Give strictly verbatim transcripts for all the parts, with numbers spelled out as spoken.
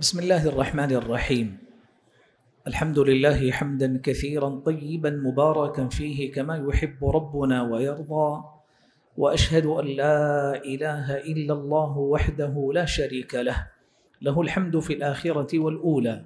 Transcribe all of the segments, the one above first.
بسم الله الرحمن الرحيم. الحمد لله حمدا كثيرا طيبا مباركا فيه كما يحب ربنا ويرضى، وأشهد أن لا إله إلا الله وحده لا شريك له له الحمد في الآخرة والأولى،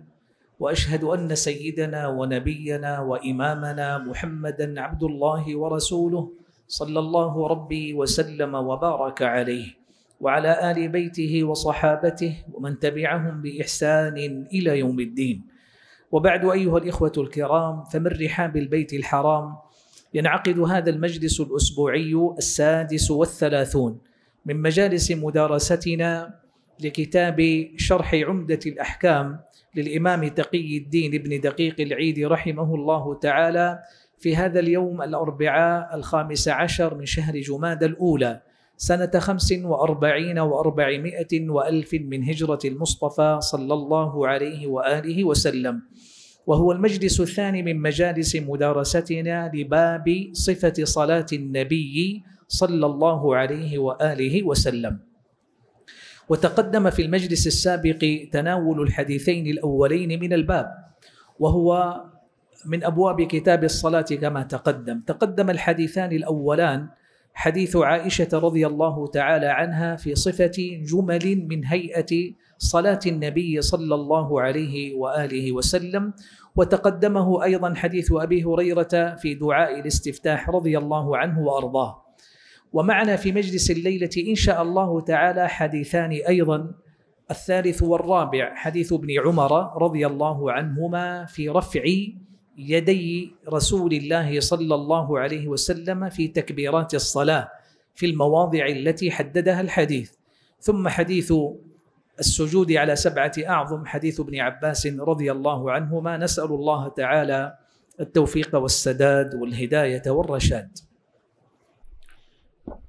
وأشهد أن سيدنا ونبينا وإمامنا محمدا عبد الله ورسوله صلى الله ربي وسلم وبارك عليه وعلى آل بيته وصحابته ومن تبعهم بإحسان إلى يوم الدين. وبعد أيها الإخوة الكرام، فمن رحاب البيت الحرام ينعقد هذا المجلس الأسبوعي السادس والثلاثون من مجالس مدارستنا لكتاب شرح عمدة الأحكام للإمام تقي الدين ابن دقيق العيد رحمه الله تعالى، في هذا اليوم الأربعاء الخامس عشر من شهر جمادى الأولى سنة خمس وأربعين وأربعمائة وألف من هجرة المصطفى صلى الله عليه وآله وسلم. وهو المجلس الثاني من مجالس مدارستنا لباب صفة صلاة النبي صلى الله عليه وآله وسلم. وتقدم في المجلس السابق تناول الحديثين الأولين من الباب، وهو من أبواب كتاب الصلاة كما تقدم. تقدم الحديثان الأولان، حديث عائشة رضي الله تعالى عنها في صفة جمل من هيئة صلاة النبي صلى الله عليه وآله وسلم، وتقدمه أيضا حديث أبي هريرة في دعاء الاستفتاح رضي الله عنه وأرضاه. ومعنا في مجلس الليلة إن شاء الله تعالى حديثان أيضا، الثالث والرابع، حديث ابن عمر رضي الله عنهما في رفع يدي رسول الله صلى الله عليه وسلم في تكبيرات الصلاة في المواضع التي حددها الحديث. ثم حديث السجود على سبعة أعظم، حديث ابن عباس رضي الله عنهما، نسأل الله تعالى التوفيق والسداد والهداية والرشاد.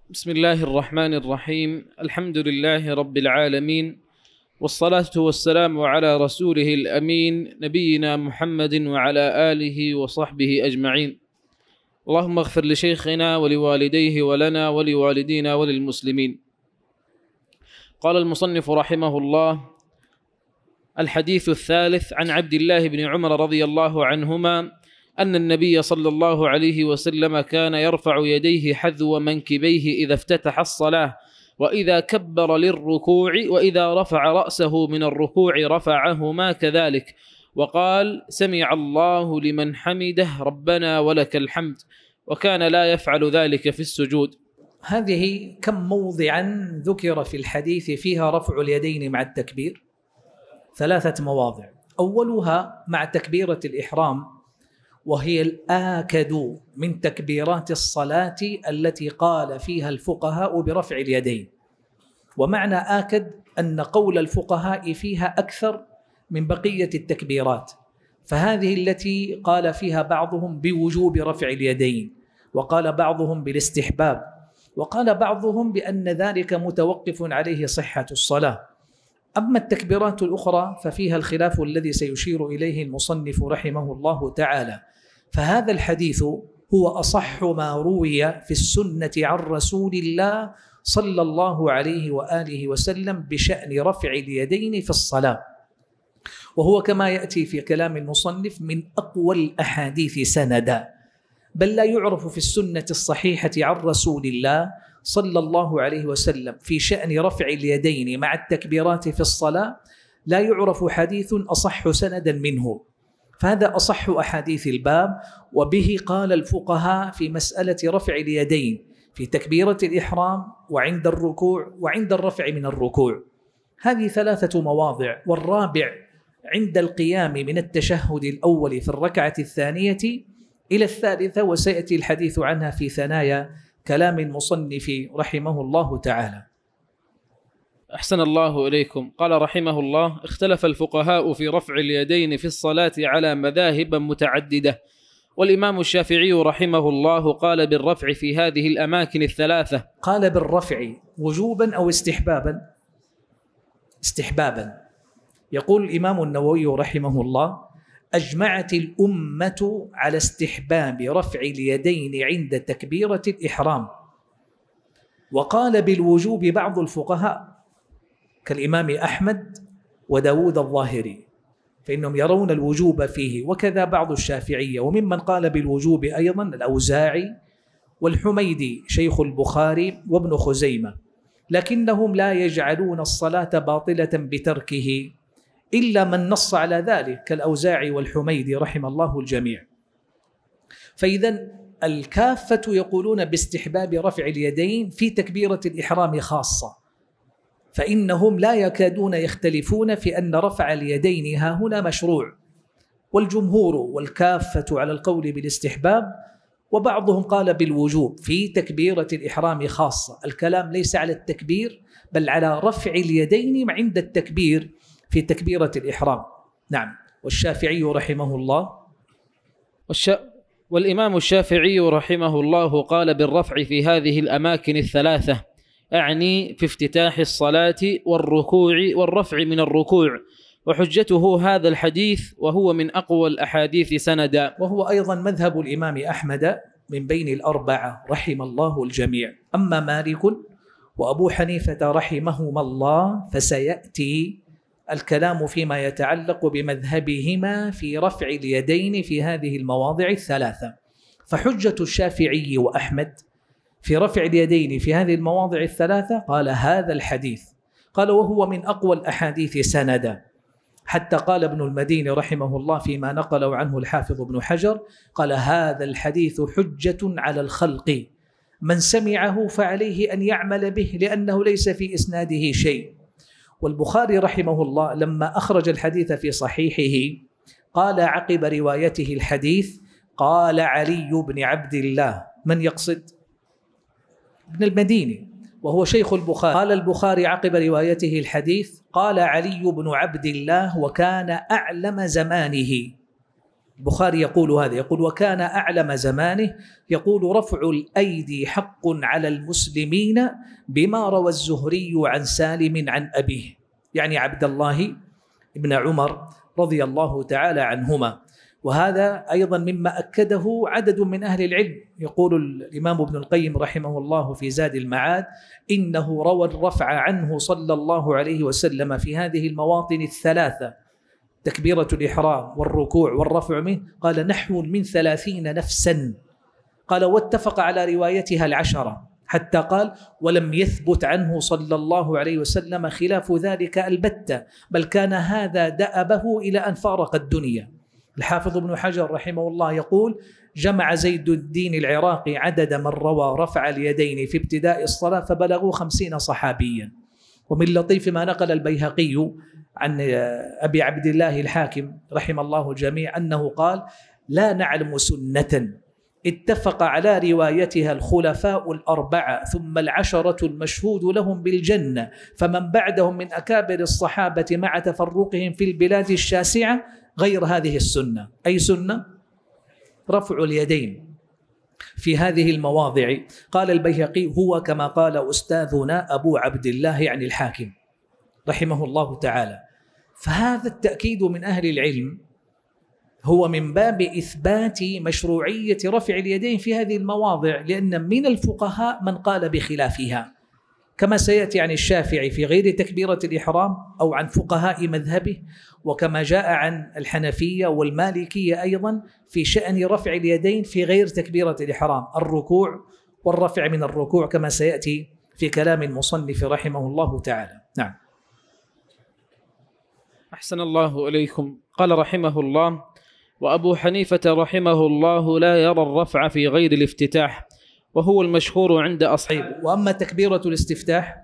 بسم الله الرحمن الرحيم. الحمد لله رب العالمين، والصلاة والسلام على رسوله الأمين نبينا محمد وعلى آله وصحبه أجمعين. اللهم اغفر لشيخنا ولوالديه ولنا ولوالدينا وللمسلمين. قال المصنف رحمه الله: الحديث الثالث عن عبد الله بن عمر رضي الله عنهما أن النبي صلى الله عليه وسلم كان يرفع يديه حذو منكبيه إذا افتتح الصلاة، وإذا كبر للركوع، وإذا رفع رأسه من الركوع رفعهما كذلك، وقال: سمع الله لمن حمده، ربنا ولك الحمد، وكان لا يفعل ذلك في السجود. هذه كم موضعا ذكر في الحديث فيها رفع اليدين مع التكبير؟ ثلاثة مواضع. أولها مع تكبيرة الإحرام، وهي الآكد من تكبيرات الصلاة التي قال فيها الفقهاء برفع اليدين. ومعنى آكد أن قول الفقهاء فيها أكثر من بقية التكبيرات، فهذه التي قال فيها بعضهم بوجوب رفع اليدين، وقال بعضهم بالاستحباب، وقال بعضهم بأن ذلك متوقف عليه صحة الصلاة. أما التكبيرات الأخرى ففيها الخلاف الذي سيشير إليه المصنف رحمه الله تعالى. فهذا الحديث هو أصح ما روي في السنة عن رسول الله صلى الله عليه وآله وسلم بشأن رفع اليدين في الصلاة، وهو كما يأتي في كلام المصنف من أقوى الأحاديث سندا، بل لا يعرف في السنة الصحيحة عن رسول الله صلى الله عليه وسلم في شأن رفع اليدين مع التكبيرات في الصلاة لا يعرف حديث أصح سندا منه. فهذا أصح أحاديث الباب، وبه قال الفقهاء في مسألة رفع اليدين في تكبيرة الإحرام وعند الركوع وعند الرفع من الركوع. هذه ثلاثة مواضع. والرابع عند القيام من التشهد الأول في الركعة الثانية إلى الثالثة، وسيأتي الحديث عنها في ثنايا كلام المصنف رحمه الله تعالى. أحسن الله إليكم. قال رحمه الله: اختلف الفقهاء في رفع اليدين في الصلاة على مذاهب متعددة، والإمام الشافعي رحمه الله قال بالرفع في هذه الأماكن الثلاثة. قال بالرفع وجوبا أو استحبابا؟ استحبابا. يقول الإمام النووي رحمه الله: أجمعت الأمة على استحباب رفع اليدين عند تكبيرة الإحرام. وقال بالوجوب بعض الفقهاء كالإمام أحمد وداود الظاهري، فإنهم يرون الوجوب فيه، وكذا بعض الشافعية، وممن قال بالوجوب أيضا الأوزاعي والحميدي شيخ البخاري وابن خزيمة، لكنهم لا يجعلون الصلاة باطلة بتركه إلا من نص على ذلك كالأوزاعي والحميدي رحم الله الجميع. فإذا الكافة يقولون باستحباب رفع اليدين في تكبيرة الإحرام خاصة، فإنهم لا يكادون يختلفون في أن رفع اليدين ها هنا مشروع، والجمهور والكافة على القول بالاستحباب، وبعضهم قال بالوجوب في تكبيرة الإحرام خاصة. الكلام ليس على التكبير بل على رفع اليدين عند التكبير في تكبيرة الإحرام. نعم. والشافعي رحمه الله والش... والإمام الشافعي رحمه الله قال بالرفع في هذه الأماكن الثلاثة، أعني في افتتاح الصلاة والركوع والرفع من الركوع، وحجته هذا الحديث وهو من أقوى الأحاديث سندا، وهو أيضا مذهب الإمام أحمد من بين الأربعة رحم الله الجميع. أما مالك وأبو حنيفة رحمهما الله فسيأتي الكلام فيما يتعلق بمذهبهما في رفع اليدين في هذه المواضع الثلاثة. فحجة الشافعي وأحمد في رفع اليدين في هذه المواضع الثلاثة قال هذا الحديث، قال وهو من أقوى الأحاديث سندا، حتى قال ابن المديني رحمه الله فيما نقله عنه الحافظ ابن حجر، قال هذا الحديث حجة على الخلق، من سمعه فعليه أن يعمل به لأنه ليس في إسناده شيء. والبخاري رحمه الله لما أخرج الحديث في صحيحه قال عقب روايته الحديث قال علي بن عبد الله، من يقصد؟ ابن المديني وهو شيخ البخاري. قال البخاري عقب روايته الحديث قال علي بن عبد الله وكان أعلم زمانه. البخاري يقول هذا، يقول وكان أعلم زمانه، يقول رفع الأيدي حق على المسلمين بما روى الزهري عن سالم عن أبيه، يعني عبد الله ابن عمر رضي الله تعالى عنهما. وهذا أيضا مما أكده عدد من أهل العلم، يقول الإمام ابن القيم رحمه الله في زاد المعاد إنه روى الرفع عنه صلى الله عليه وسلم في هذه المواطن الثلاثة، تكبيرة الإحرام والركوع والرفع منه، قال نحو من ثلاثين نفسا، قال واتفق على روايتها العشرة، حتى قال ولم يثبت عنه صلى الله عليه وسلم خلاف ذلك البتة، بل كان هذا دأبه إلى أن فارق الدنيا. الحافظ ابن حجر رحمه الله يقول جمع زيد الدين العراقي عدد من روى رفع اليدين في ابتداء الصلاة فبلغوا خمسين صحابيا. ومن لطيف ما نقل البيهقي عن أبي عبد الله الحاكم رحم الله الجميع أنه قال لا نعلم سنة اتفق على روايتها الخلفاء الأربعة ثم العشرة المشهود لهم بالجنة فمن بعدهم من أكابر الصحابة مع تفرقهم في البلاد الشاسعة غير هذه السنة. أي سنة؟ رفع اليدين في هذه المواضع. قال البيهقي هو كما قال أستاذنا أبو عبد الله يعني الحاكم رحمه الله تعالى. فهذا التأكيد من أهل العلم هو من باب إثبات مشروعية رفع اليدين في هذه المواضع، لأن من الفقهاء من قال بخلافها كما سيأتي عن الشافعي في غير تكبيرة الإحرام أو عن فقهاء مذهبه، وكما جاء عن الحنفية والمالكية أيضا في شأن رفع اليدين في غير تكبيرة الإحرام، الركوع والرفع من الركوع كما سيأتي في كلام المصنف رحمه الله تعالى. نعم. أحسن الله إليكم. قال رحمه الله وأبو حنيفة رحمه الله لا يرى الرفع في غير الافتتاح وهو المشهور عند أصحابه. وأما تكبيرة الاستفتاح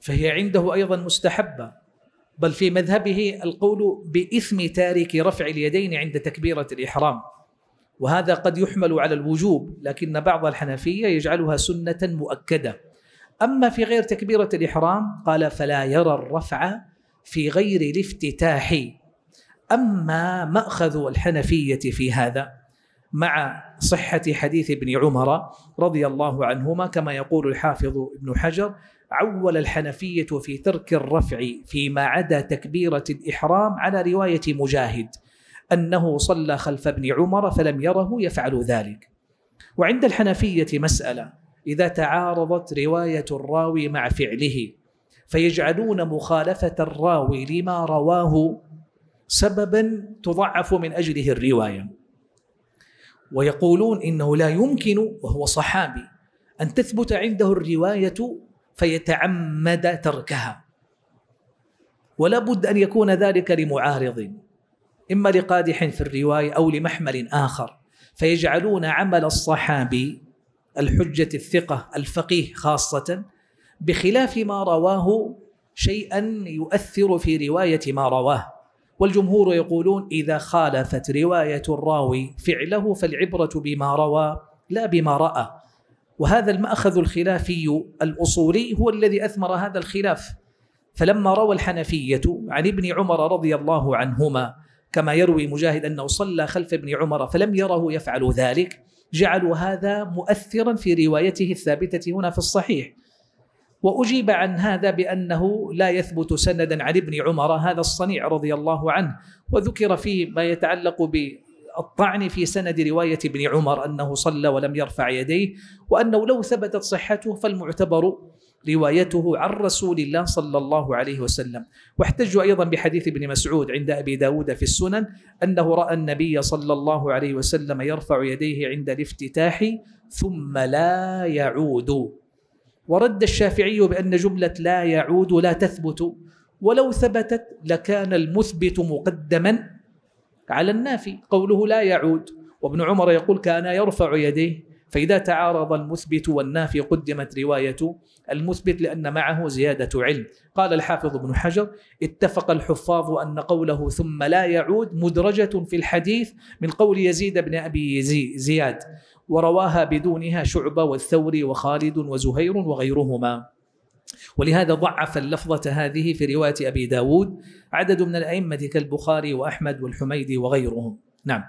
فهي عنده أيضا مستحبة، بل في مذهبه القول بإثم تارك رفع اليدين عند تكبيرة الإحرام، وهذا قد يحمل على الوجوب، لكن بعض الحنفية يجعلها سنة مؤكدة. أما في غير تكبيرة الإحرام قال فلا يرى الرفع في غير الافتتاح. أما مأخذ الحنفية في هذا مع صحة حديث ابن عمر رضي الله عنهما كما يقول الحافظ ابن حجر، عول الحنفية في ترك الرفع فيما عدا تكبيرة الإحرام على رواية مجاهد أنه صلى خلف ابن عمر فلم يره يفعل ذلك. وعند الحنفية مسألة، إذا تعارضت رواية الراوي مع فعله فيجعلون مخالفة الراوي لما رواه سبباً تضعف من أجله الرواية، ويقولون إنه لا يمكن وهو صحابي أن تثبت عنده الرواية فيتعمد تركها، ولا بد أن يكون ذلك لمعارض، إما لقادح في الرواية أو لمحمل آخر، فيجعلون عمل الصحابي الحجة الثقة الفقيه خاصة بخلاف ما رواه شيئا يؤثر في رواية ما رواه. والجمهور يقولون إذا خالفت رواية الراوي فعله فالعبرة بما روى لا بما رأى، وهذا المأخذ الخلافي الأصولي هو الذي أثمر هذا الخلاف. فلما روى الحنفية عن ابن عمر رضي الله عنهما كما يروي مجاهد أنه صلى خلف ابن عمر فلم يره يفعل ذلك، جعلوا هذا مؤثرا في روايته الثابتة هنا في الصحيح. وأجيب عن هذا بأنه لا يثبت سندا عن ابن عمر هذا الصنيع رضي الله عنه، وذكر فيه ما يتعلق بالطعن في سند رواية ابن عمر أنه صلى ولم يرفع يديه، وأنه لو ثبتت صحته فالمعتبر روايته عن رسول الله صلى الله عليه وسلم. واحتجوا أيضا بحديث ابن مسعود عند أبي داود في السنن أنه رأى النبي صلى الله عليه وسلم يرفع يديه عند الافتتاح ثم لا يعود. ورد الشافعي بأن جملة لا يعود لا تثبت، ولو ثبتت لكان المثبت مقدما على النافي، قوله لا يعود، وابن عمر يقول كان يرفع يديه، فإذا تعارض المثبت والنافي قدمت رواية المثبت لأن معه زيادة علم. قال الحافظ ابن حجر اتفق الحفاظ أن قوله ثم لا يعود مدرجة في الحديث من قول يزيد بن أبي زياد، ورواها بدونها شعبة والثوري وخالد وزهير وغيرهما، ولهذا ضعف اللفظة هذه في رواية أبي داود عدد من الأئمة كالبخاري وأحمد والحميدي وغيرهم. نعم.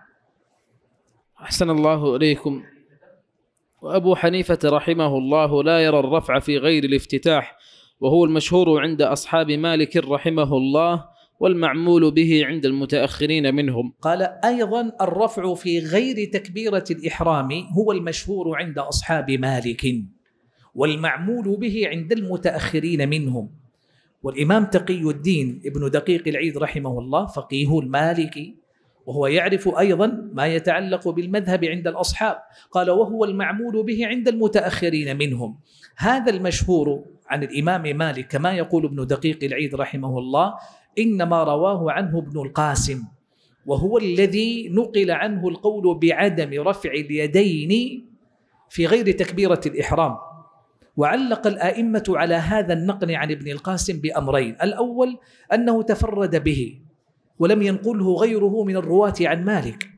أحسن الله إليكم. وأبو حنيفة رحمه الله لا يرى الرفع في غير الافتتاح، وهو المشهور عند أصحاب مالك رحمه الله والمعمول به عند المتأخرين منهم. قال أيضا الرفع في غير تكبيرة الإحرام هو المشهور عند أصحاب مالك والمعمول به عند المتأخرين منهم. والإمام تقي الدين ابن دقيق العيد رحمه الله فقيه المالكي، وهو يعرف أيضا ما يتعلق بالمذهب عند الأصحاب، قال وهو المعمول به عند المتأخرين منهم. هذا المشهور عن الإمام مالك كما يقول ابن دقيق العيد رحمه الله إنما رواه عنه ابن القاسم، وهو الذي نقل عنه القول بعدم رفع اليدين في غير تكبيرة الإحرام. وعلق الآئمة على هذا النقل عن ابن القاسم بأمرين، الأول أنه تفرد به ولم ينقله غيره من الرواة عن مالك،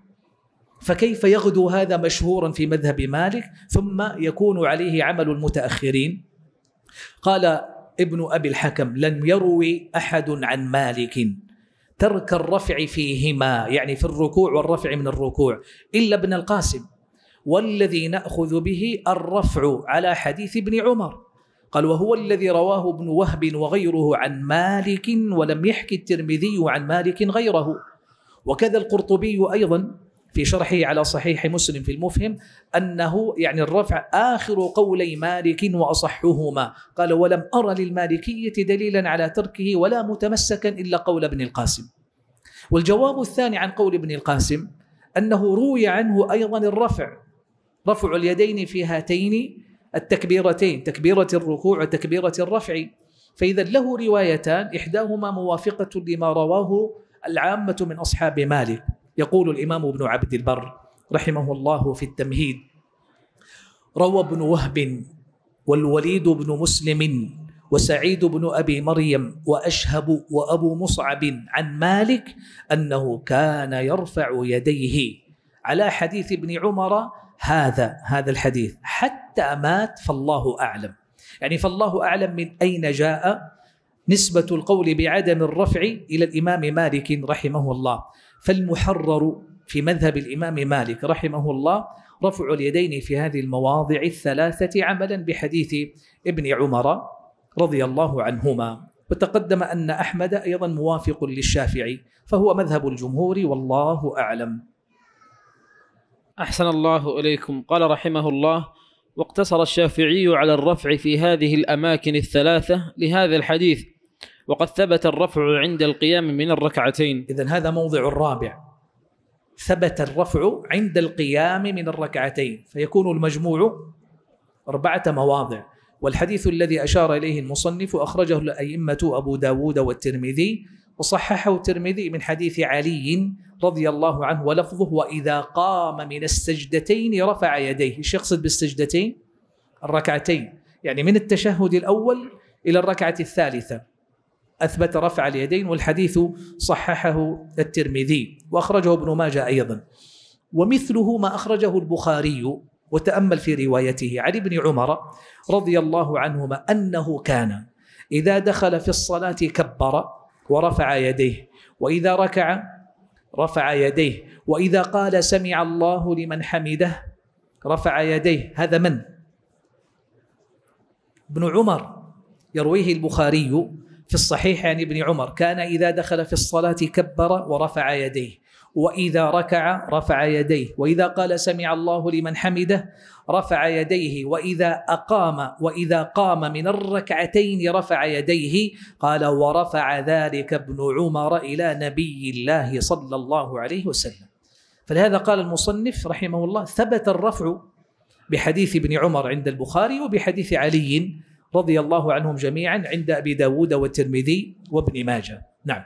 فكيف يغدو هذا مشهورا في مذهب مالك ثم يكون عليه عمل المتأخرين؟ قال ابن أبي الحكم لن يروي أحد عن مالك ترك الرفع فيهما، يعني في الركوع والرفع من الركوع، إلا ابن القاسم، والذي نأخذ به الرفع على حديث ابن عمر. قال وهو الذي رواه ابن وهب وغيره عن مالك ولم يحكي الترمذي عن مالك غيره، وكذا القرطبي أيضا في شرحه على صحيح مسلم في المفهم أنه يعني الرفع آخر قولي مالك وأصحهما. قال ولم أرى للمالكية دليلا على تركه ولا متمسكا إلا قول ابن القاسم. والجواب الثاني عن قول ابن القاسم أنه روي عنه أيضا الرفع، رفع اليدين في هاتين التكبيرتين، تكبيرة الركوع وتكبيرة الرفع، فإذا له روايتان إحداهما موافقة لما رواه العامة من أصحاب مالك. يقول الإمام ابن عبد البر رحمه الله في التمهيد روى ابن وهب والوليد بن مسلم وسعيد بن أبي مريم وأشهب وأبو مصعب عن مالك أنه كان يرفع يديه على حديث ابن عمر هذا هذا الحديث حتى مات، فالله أعلم، يعني فالله أعلم من أين جاء نسبة القول بعدم الرفع إلى الإمام مالك رحمه الله. فالمحرر في مذهب الإمام مالك رحمه الله رفع اليدين في هذه المواضع الثلاثة عملا بحديث ابن عمر رضي الله عنهما. وتقدم أن أحمد أيضا موافق للشافعي، فهو مذهب الجمهور والله أعلم. أحسن الله إليكم. قال رحمه الله واقتصر الشافعي على الرفع في هذه الأماكن الثلاثة لهذا الحديث، وقد ثبت الرفع عند القيام من الركعتين. إذن هذا موضع الرابع، ثبت الرفع عند القيام من الركعتين، فيكون المجموع أربعة مواضع. والحديث الذي أشار إليه المصنف أخرجه الأئمة أبو داود والترمذي، وصححه الترمذي من حديث علي رضي الله عنه، ولفظه وإذا قام من السجدتين رفع يديه. ايش يقصد بالسجدتين؟ الركعتين، يعني من التشهد الأول إلى الركعة الثالثة أثبت رفع اليدين، والحديث صححه الترمذي وأخرجه ابن ماجه أيضا. ومثله ما أخرجه البخاري، وتأمل في روايته عن ابن عمر رضي الله عنهما أنه كان إذا دخل في الصلاة كبر ورفع يديه، وإذا ركع رفع يديه، وإذا قال سمع الله لمن حمده رفع يديه. هذا من؟ ابن عمر، يرويه البخاري في الصحيح عن ابن عمر كان إذا دخل في الصلاة كبر ورفع يديه، وإذا ركع رفع يديه، وإذا قال سمع الله لمن حمده رفع يديه، وإذا أقام وإذا قام من الركعتين رفع يديه. قال ورفع ذلك ابن عمر إلى نبي الله صلى الله عليه وسلم. فلهذا قال المصنف رحمه الله ثبت الرفع بحديث ابن عمر عند البخاري، وبحديث علي رضي الله عنهم جميعا عند أبي داود والترمذي وابن ماجه. نعم.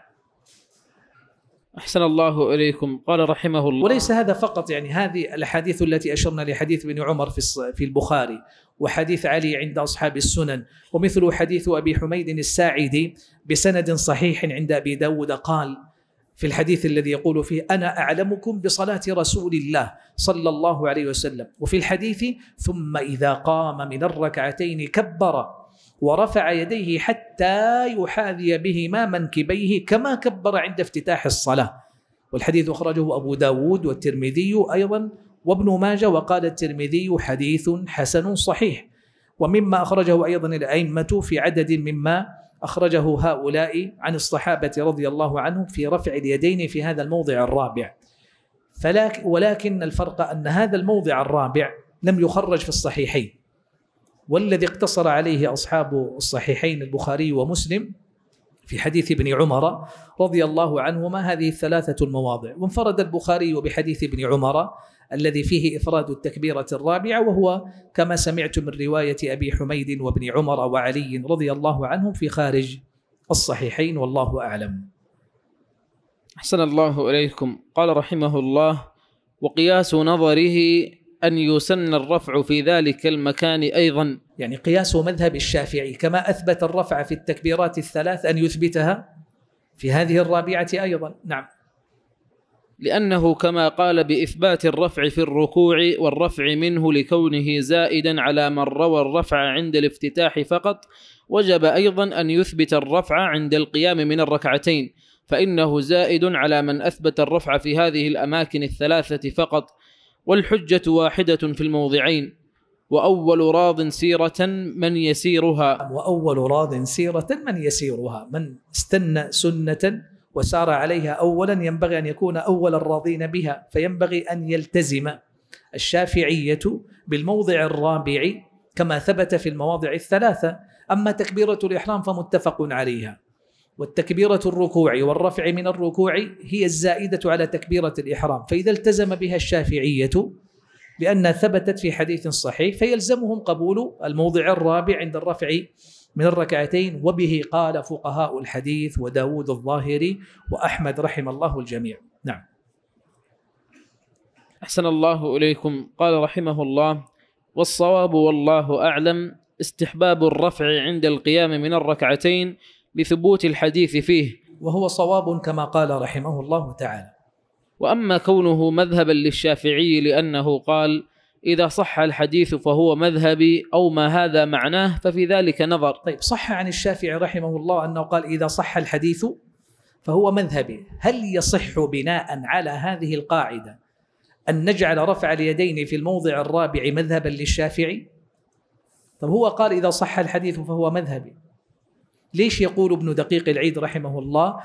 أحسن الله إليكم. قال رحمه الله، وليس هذا فقط، يعني هذه الحديث التي أشرنا لحديث ابن عمر في البخاري، وحديث علي عند أصحاب السنن، ومثل حديث أبي حميد الساعدي بسند صحيح عند أبي داود قال في الحديث الذي يقول فيه أنا أعلمكم بصلاة رسول الله صلى الله عليه وسلم، وفي الحديث ثم إذا قام من الركعتين كبر ورفع يديه حتى يحاذي بهما منكبيه كما كبر عند افتتاح الصلاة. والحديث أخرجه أبو داود والترمذي أيضا وابن ماجه، وقال الترمذي حديث حسن صحيح. ومما أخرجه أيضا الأئمة في عدد مما أخرجه هؤلاء عن الصحابة رضي الله عنهم في رفع اليدين في هذا الموضع الرابع. ولكن الفرق أن هذا الموضع الرابع لم يخرج في الصحيحين، والذي اقتصر عليه أصحاب الصحيحين البخاري ومسلم في حديث ابن عمر رضي الله عنهما هذه الثلاثة المواضع. وانفرد البخاري بحديث ابن عمر الذي فيه إفراد التكبيرة الرابعة، وهو كما سمعت من رواية أبي حميد وابن عمر وعلي رضي الله عنهم في خارج الصحيحين، والله أعلم. أحسن الله إليكم. قال رحمه الله وقياس نظره أن يسن الرفع في ذلك المكان أيضا، يعني قياس مذهب الشافعي كما أثبت الرفع في التكبيرات الثلاث أن يثبتها في هذه الرابعة أيضا. نعم، لأنه كما قال بإثبات الرفع في الركوع والرفع منه لكونه زائدا على من روى الرفع عند الافتتاح فقط، وجب أيضا أن يثبت الرفع عند القيام من الركعتين، فإنه زائد على من أثبت الرفع في هذه الأماكن الثلاثة فقط. والحجة واحدة في الموضعين، وأول راض سيرة من يسيرها. وأول راض سيرة من يسيرها، من استنى سنة وسار عليها أولا ينبغي أن يكون أول الراضين بها، فينبغي أن يلتزم الشافعية بالموضع الرابع كما ثبت في المواضع الثلاثة. أما تكبيرة الإحرام فمتفق عليها، والتكبيرة الركوع والرفع من الركوع هي الزائدة على تكبيرة الإحرام، فإذا التزم بها الشافعية لأنها ثبتت في حديث صحيح فيلزمهم قبول الموضع الرابع عند الرفع من الركعتين. وبه قال فقهاء الحديث وداود الظاهري وأحمد رحم الله الجميع. نعم. أحسن الله إليكم. قال رحمه الله والصواب والله أعلم استحباب الرفع عند القيام من الركعتين بثبوت الحديث فيه، وهو صواب كما قال رحمه الله تعالى. وأما كونه مذهبا للشافعي لأنه قال إذا صح الحديث فهو مذهبي أو ما هذا معناه ففي ذلك نظر. طيب، صح عن الشافعي رحمه الله أنه قال إذا صح الحديث فهو مذهبي، هل يصح بناء على هذه القاعدة أن نجعل رفع اليدين في الموضع الرابع مذهبا للشافعي؟ طب هو قال إذا صح الحديث فهو مذهبي، ليش يقول ابن دقيق العيد رحمه الله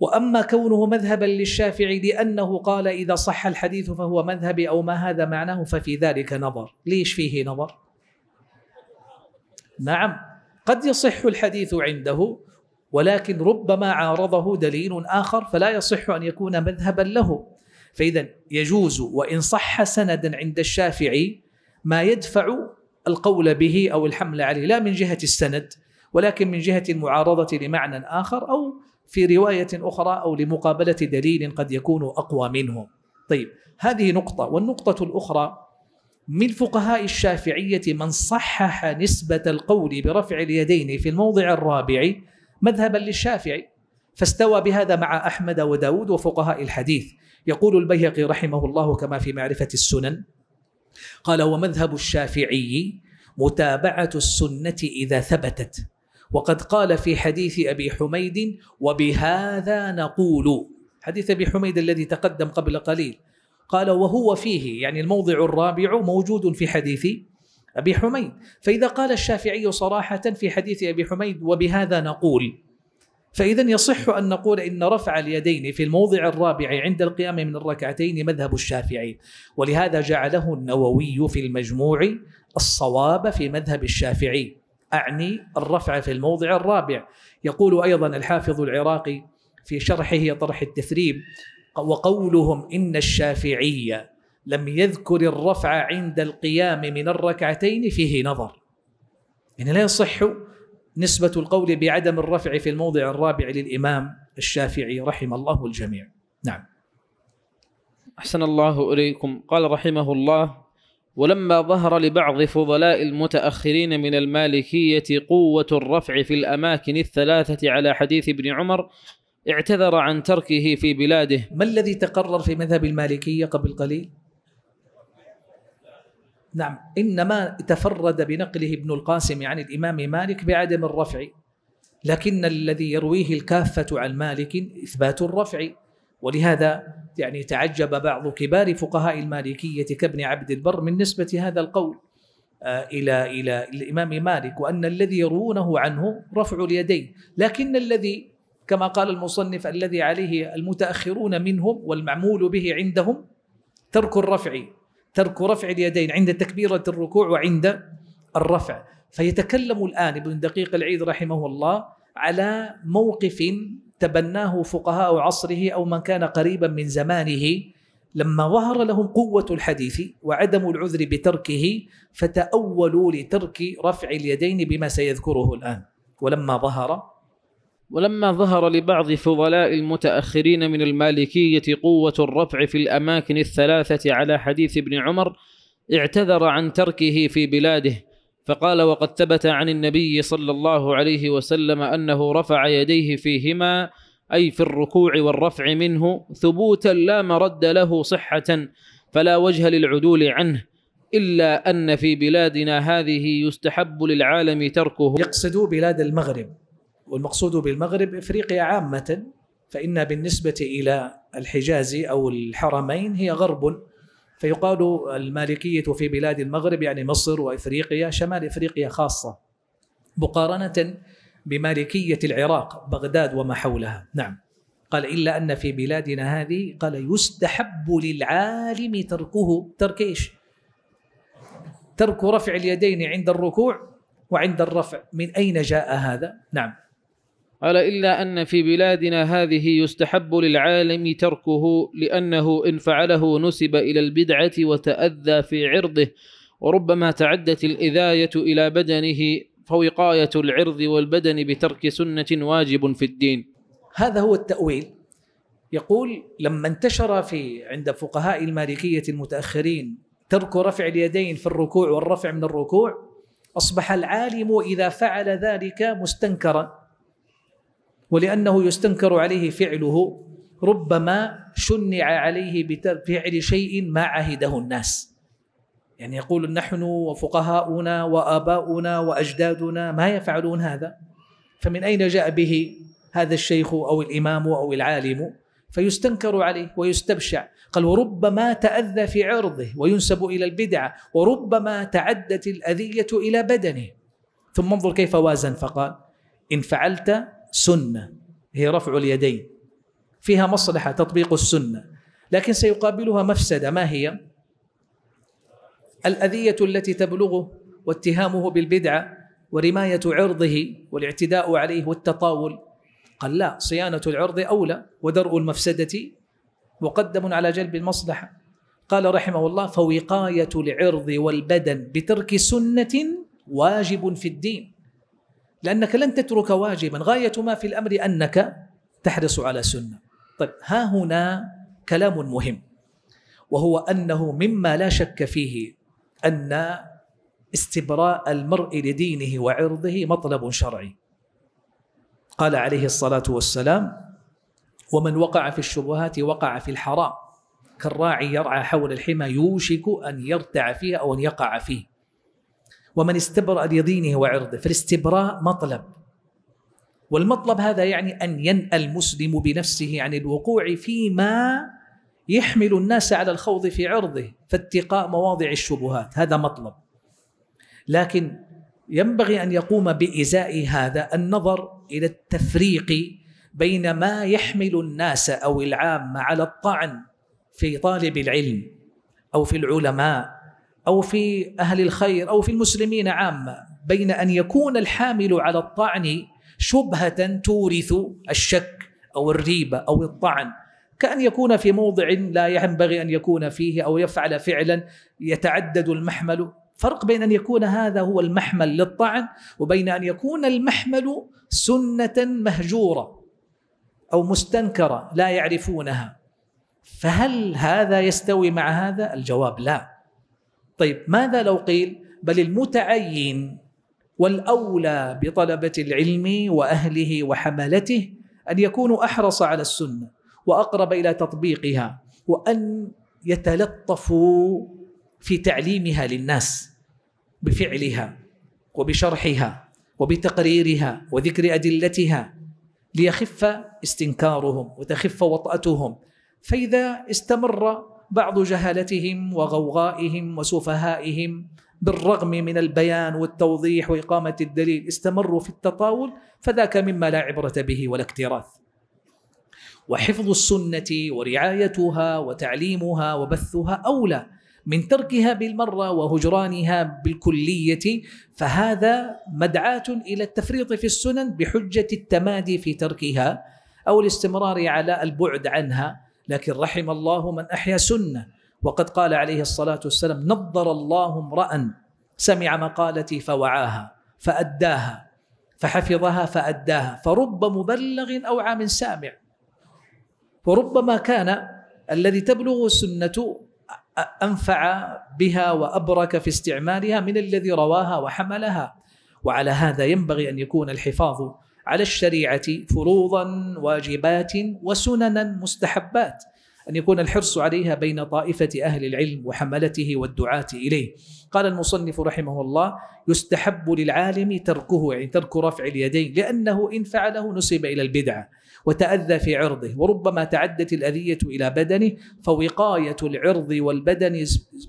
وأما كونه مذهبا للشافعي لأنه قال إذا صح الحديث فهو مذهبي أو ما هذا معناه ففي ذلك نظر؟ ليش فيه نظر؟ نعم قد يصح الحديث عنده ولكن ربما عارضه دليل آخر فلا يصح أن يكون مذهبا له. فإذا يجوز وإن صح سندا عند الشافعي ما يدفع القول به أو الحمل عليه، لا من جهة السند ولكن من جهة المعارضة لمعنى آخر أو في رواية أخرى أو لمقابلة دليل قد يكون أقوى منه. طيب هذه نقطة. والنقطة الأخرى من فقهاء الشافعية من صحح نسبة القول برفع اليدين في الموضع الرابع مذهبا للشافعي، فاستوى بهذا مع أحمد وداود وفقهاء الحديث. يقول البيهقي رحمه الله كما في معرفة السنن قال: ومذهب الشافعي متابعة السنة إذا ثبتت، وقد قال في حديث أبي حميد: وبهذا نقول. حديث أبي حميد الذي تقدم قبل قليل قال وهو فيه، يعني الموضع الرابع موجود في حديث أبي حميد. فإذا قال الشافعي صراحة في حديث أبي حميد وبهذا نقول، فإذا يصح أن نقول إن رفع اليدين في الموضع الرابع عند القيام من الركعتين مذهب الشافعي. ولهذا جعله النووي في المجموع الصواب في مذهب الشافعي، أعني الرفع في الموضع الرابع. يقول أيضا الحافظ العراقي في شرحه طرح التثريب: وقولهم إن الشافعية لم يذكر الرفع عند القيام من الركعتين فيه نظر، يعني لا يصح نسبة القول بعدم الرفع في الموضع الرابع للإمام الشافعي رحم الله الجميع. نعم. أحسن الله إليكم. قال رحمه الله: ولما ظهر لبعض فضلاء المتأخرين من المالكية قوة الرفع في الأماكن الثلاثة على حديث ابن عمر اعتذر عن تركه في بلاده. ما الذي تقرر في مذهب المالكية قبل قليل؟ نعم، إنما تفرد بنقله ابن القاسم عن الإمام مالك بعدم الرفع، لكن الذي يرويه الكافة عن مالك إثبات الرفع. ولهذا يعني تعجب بعض كبار فقهاء المالكية كابن عبد البر من نسبة هذا القول إلى إلى الإمام مالك، وأن الذي يروونه عنه رفع اليدين، لكن الذي كما قال المصنف الذي عليه المتأخرون منهم والمعمول به عندهم ترك الرفع، ترك رفع اليدين عند تكبيرة الركوع وعند الرفع. فيتكلم الآن ابن دقيق العيد رحمه الله على موقف تبناه فقهاء عصره أو من كان قريبا من زمانه لما ظهر لهم قوة الحديث وعدم العذر بتركه، فتأولوا لترك رفع اليدين بما سيذكره الآن. ولما ظهر ولما ظهر لبعض فضلاء المتأخرين من المالكية قوة الرفع في الأماكن الثلاثة على حديث ابن عمر اعتذر عن تركه في بلاده، فقال: وقد ثبت عن النبي صلى الله عليه وسلم أنه رفع يديه فيهما، أي في الركوع والرفع منه، ثبوتا لا مرد له صحة، فلا وجه للعدول عنه، إلا أن في بلادنا هذه يستحب للعالم تركه. يقصد بلاد المغرب، والمقصود بالمغرب إفريقيا عامة، فإن بالنسبة إلى الحجاز أو الحرمين هي غرب، فيقال المالكية في بلاد المغرب يعني مصر وإفريقيا، شمال إفريقيا خاصة، مقارنة بمالكية العراق بغداد وما حولها. نعم. قال: إلا أن في بلادنا هذه، قال: يستحب للعالم تركه. ترك إيش؟ ترك رفع اليدين عند الركوع وعند الرفع. من أين جاء هذا؟ نعم. قال: إلا أن في بلادنا هذه يستحب للعالم تركه، لأنه إن فعله نسب إلى البدعة وتأذى في عرضه، وربما تعدت الإذاية إلى بدنه، فوقاية العرض والبدن بترك سنة واجب في الدين. هذا هو التأويل. يقول لما انتشر في عند فقهاء المالكية المتأخرين ترك رفع اليدين في الركوع والرفع من الركوع، أصبح العالم إذا فعل ذلك مستنكرا، ولأنه يستنكر عليه فعله ربما شنع عليه بفعل شيء ما عهده الناس. يعني يقول: نحن وفقهاؤنا وآباؤنا وأجدادنا ما يفعلون هذا، فمن أين جاء به هذا الشيخ أو الإمام أو العالم؟ فيستنكر عليه ويستبشع. قال: وربما تأذى في عرضه وينسب إلى البدعة، وربما تعدت الأذية إلى بدنه. ثم انظر كيف وازن، فقال: إن فعلت سنة هي رفع اليدين، فيها مصلحة تطبيق السنة، لكن سيقابلها مفسدة. ما هي؟ الأذية التي تبلغه واتهامه بالبدعة ورماية عرضه والاعتداء عليه والتطاول؟ قال لا، صيانة العرض أولى ودرء المفسدة مقدم على جلب المصلحة. قال رحمه الله: فوقاية العرض والبدن بترك سنة واجب في الدين، لأنك لن تترك واجبا، غاية ما في الأمر أنك تحرص على سنة. طيب، ها هنا كلام مهم، وهو أنه مما لا شك فيه أن استبراء المرء لدينه وعرضه مطلب شرعي. قال عليه الصلاة والسلام: ومن وقع في الشبهات وقع في الحرام، كالراعي يرعى حول الحمى يوشك أن يرتع فيها أو أن يقع فيه. ومن استبرأ لدينه وعرضه، فالاستبراء مطلب، والمطلب هذا يعني أن ينأى المسلم بنفسه عن الوقوع فيما يحمل الناس على الخوض في عرضه، فاتقاء مواضع الشبهات، هذا مطلب. لكن ينبغي أن يقوم بإزاء هذا النظر إلى التفريق بين ما يحمل الناس أو العامة على الطعن في طالب العلم أو في العلماء أو في أهل الخير أو في المسلمين عامة، بين أن يكون الحامل على الطعن شبهة تورث الشك أو الريبة أو الطعن، كأن يكون في موضع لا ينبغي أن يكون فيه أو يفعل فعلا يتعدد المحمل. فرق بين أن يكون هذا هو المحمل للطعن وبين أن يكون المحمل سنة مهجورة أو مستنكرة لا يعرفونها. فهل هذا يستوي مع هذا؟ الجواب لا. طيب، ماذا لو قيل بل المتعين والأولى بطلبة العلم وأهله وحملته أن يكونوا أحرص على السنة وأقرب إلى تطبيقها، وأن يتلطفوا في تعليمها للناس بفعلها وبشرحها وبتقريرها وذكر أدلتها ليخف استنكارهم وتخف وطأتهم. فإذا استمر بعض جهالتهم وغوغائهم وسفهائهم بالرغم من البيان والتوضيح وإقامة الدليل، استمروا في التطاول، فذاك مما لا عبرة به ولا اكتراث. وحفظ السنة ورعايتها وتعليمها وبثها أولى من تركها بالمرة وهجرانها بالكلية، فهذا مدعاة إلى التفريط في السنن بحجة التمادي في تركها أو الاستمرار على البعد عنها. لكن رحم الله من أحيا سنة، وقد قال عليه الصلاة والسلام: نضر الله امرأ سمع مقالتي فوعاها فأداها، فحفظها فأداها، فرب مبلغ أوعى من سامع. وربما كان الذي تبلغ السنة أنفع بها وأبرك في استعمالها من الذي رواها وحملها. وعلى هذا ينبغي أن يكون الحفاظ على الشريعة فروضا واجبات وسننا مستحبات، أن يكون الحرص عليها بين طائفة أهل العلم وحملته والدعاة إليه. قال المصنف رحمه الله: يستحب للعالم تركه، يعني ترك رفع اليدين، لأنه إن فعله نسب إلى البدعة وتأذى في عرضه، وربما تعدت الأذية إلى بدنه. فوقاية العرض والبدن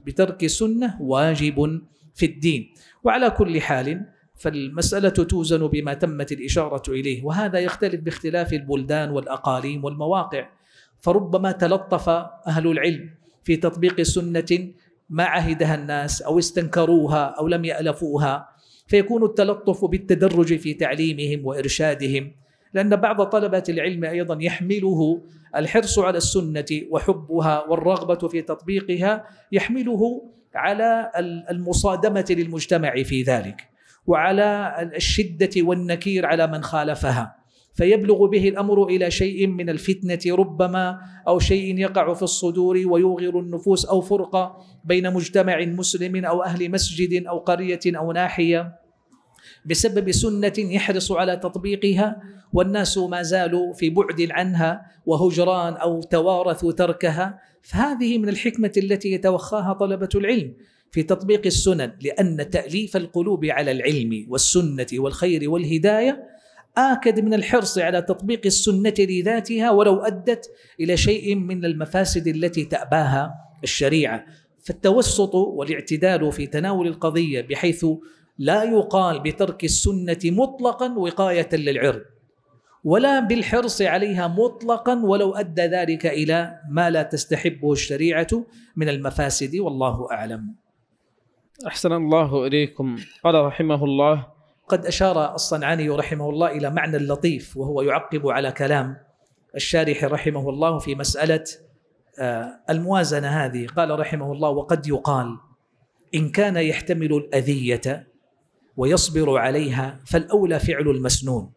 بترك سنة واجب في الدين. وعلى كل حال فالمسألة توزن بما تمت الإشارة إليه، وهذا يختلف باختلاف البلدان والأقاليم والمواقع. فربما تلطف أهل العلم في تطبيق سنة ما عهدها الناس أو استنكروها أو لم يألفوها، فيكون التلطف بالتدرج في تعليمهم وإرشادهم، لأن بعض طلبة العلم أيضا يحمله الحرص على السنة وحبها والرغبة في تطبيقها، يحمله على المصادمة للمجتمع في ذلك، وعلى الشدة والنكير على من خالفها، فيبلغ به الأمر إلى شيء من الفتنة ربما، أو شيء يقع في الصدور ويوغر النفوس، أو فرقة بين مجتمع مسلم أو أهل مسجد أو قرية أو ناحية بسبب سنة يحرص على تطبيقها والناس ما زالوا في بعد عنها وهجران أو توارثوا تركها. فهذه من الحكمة التي يتوخاها طلبة العلم في تطبيق السنن، لأن تأليف القلوب على العلم والسنة والخير والهداية آكد من الحرص على تطبيق السنة لذاتها ولو أدت إلى شيء من المفاسد التي تأباها الشريعة. فالتوسط والاعتدال في تناول القضية بحيث لا يقال بترك السنة مطلقا وقاية للعرض، ولا بالحرص عليها مطلقا ولو أدى ذلك إلى ما لا تستحبه الشريعة من المفاسد، والله أعلم. أحسن الله إليكم. قال رحمه الله: قد أشار الصنعاني رحمه الله إلى معنى لطيف وهو يعقب على كلام الشارح رحمه الله في مسألة الموازنة هذه، قال رحمه الله: وقد يقال إن كان يحتمل الأذية ويصبر عليها فالأولى فعل المسنون،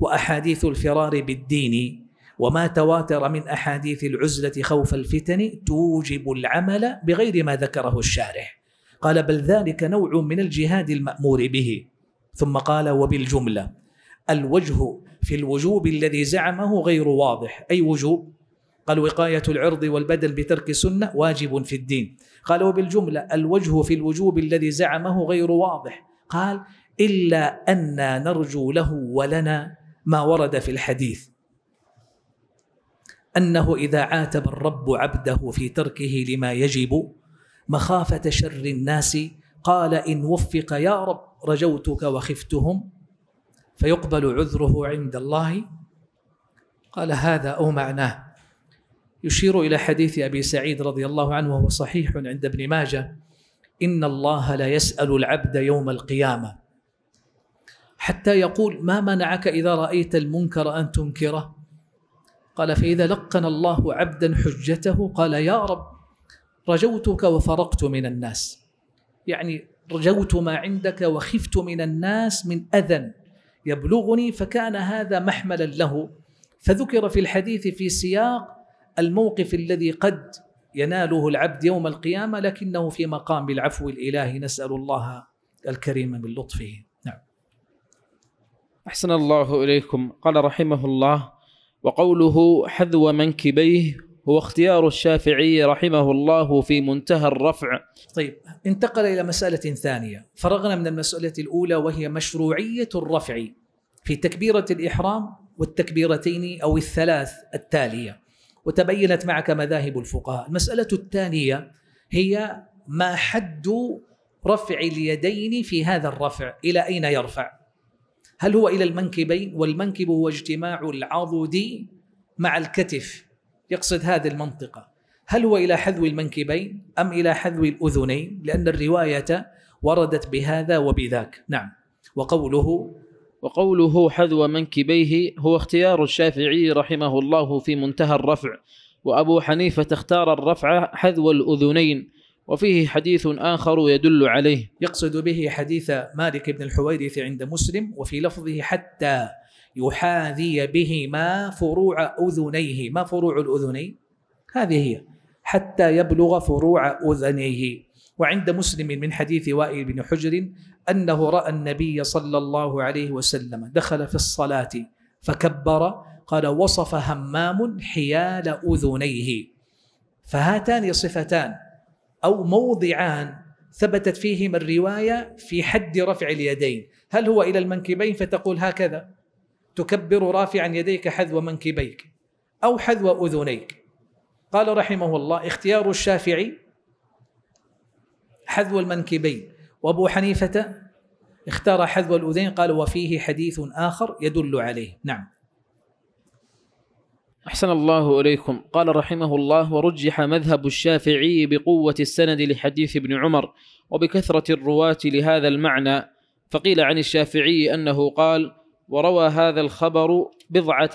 وأحاديث الفرار بالدين وما تواتر من أحاديث العزلة خوف الفتن توجب العمل بغير ما ذكره الشارح، قال: بل ذلك نوع من الجهاد المأمور به. ثم قال: وبالجملة الوجه في الوجوب الذي زعمه غير واضح. أي وجوب؟ قال: وقاية العرض والبدل بترك سنة واجب في الدين. قال: وبالجملة الوجه في الوجوب الذي زعمه غير واضح. قال: إلا أن نرجو له ولنا ما ورد في الحديث أنه إذا عاتب الرب عبده في تركه لما يجب مخافة شر الناس قال: إن وفق يا رب رجوتك وخفتهم فيقبل عذره عند الله. قال: هذا أو معناه يشير إلى حديث أبي سعيد رضي الله عنه وهو صحيح عند ابن ماجه: إن الله لا يسأل العبد يوم القيامة حتى يقول: ما منعك إذا رأيت المنكر أن تنكره؟ قال: فإذا لقن الله عبدا حجته قال: يا رب رجوتك وفرقت من الناس، يعني رجوت ما عندك وخفت من الناس من أذى يبلغني، فكان هذا محملا له. فذكر في الحديث في سياق الموقف الذي قد يناله العبد يوم القيامة، لكنه في مقام العفو الإلهي، نسأل الله الكريم من لطفه. نعم. أحسن الله إليكم. قال رحمه الله: وقوله حذو منكبيه هو اختيار الشافعي رحمه الله في منتهى الرفع. طيب، انتقل إلى مسألة ثانية، فرغنا من المسألة الأولى وهي مشروعية الرفع في تكبيرة الإحرام والتكبيرتين أو الثلاث التالية، وتبينت معك مذاهب الفقهاء. المسألة الثانية هي ما حد رفع اليدين في هذا الرفع، إلى أين يرفع؟ هل هو إلى المنكبين؟ والمنكب هو اجتماع العضد مع الكتف، يقصد هذه المنطقة. هل هو إلى حذو المنكبين أم إلى حذو الأذنين؟ لأن الرواية وردت بهذا وبذاك. نعم. وقوله وقوله حذو منكبيه هو اختيار الشافعي رحمه الله في منتهى الرفع، وأبو حنيفة اختار الرفع حذو الأذنين، وفيه حديث آخر يدل عليه، يقصد به حديث مالك بن الحويرث عند مسلم، وفي لفظه: حتى يحاذي بهما فروع أذنيه. ما فروع الأذنين؟ هذه هي، حتى يبلغ فروع أذنيه. وعند مسلم من حديث وائل بن حجر أنه رأى النبي صلى الله عليه وسلم دخل في الصلاة فكبر، قال: وصف همام حيال أذنيه. فهاتان صفتان أو موضعان ثبتت فيهما الرواية في حد رفع اليدين. هل هو إلى المنكبين فتقول هكذا تكبر رافعا يديك حذو منكبيك أو حذو أذنيك؟ قال رحمه الله: اختيار الشافعي حذو المنكبين، وأبو حنيفة اختار حذو الأذين. قال: وفيه حديث آخر يدل عليه. نعم. أحسن الله إليكم. قال رحمه الله: ورجح مذهب الشافعي بقوة السند لحديث ابن عمر وبكثرة الرواة لهذا المعنى، فقيل عن الشافعي أنه قال: وروى هذا الخبر بضعة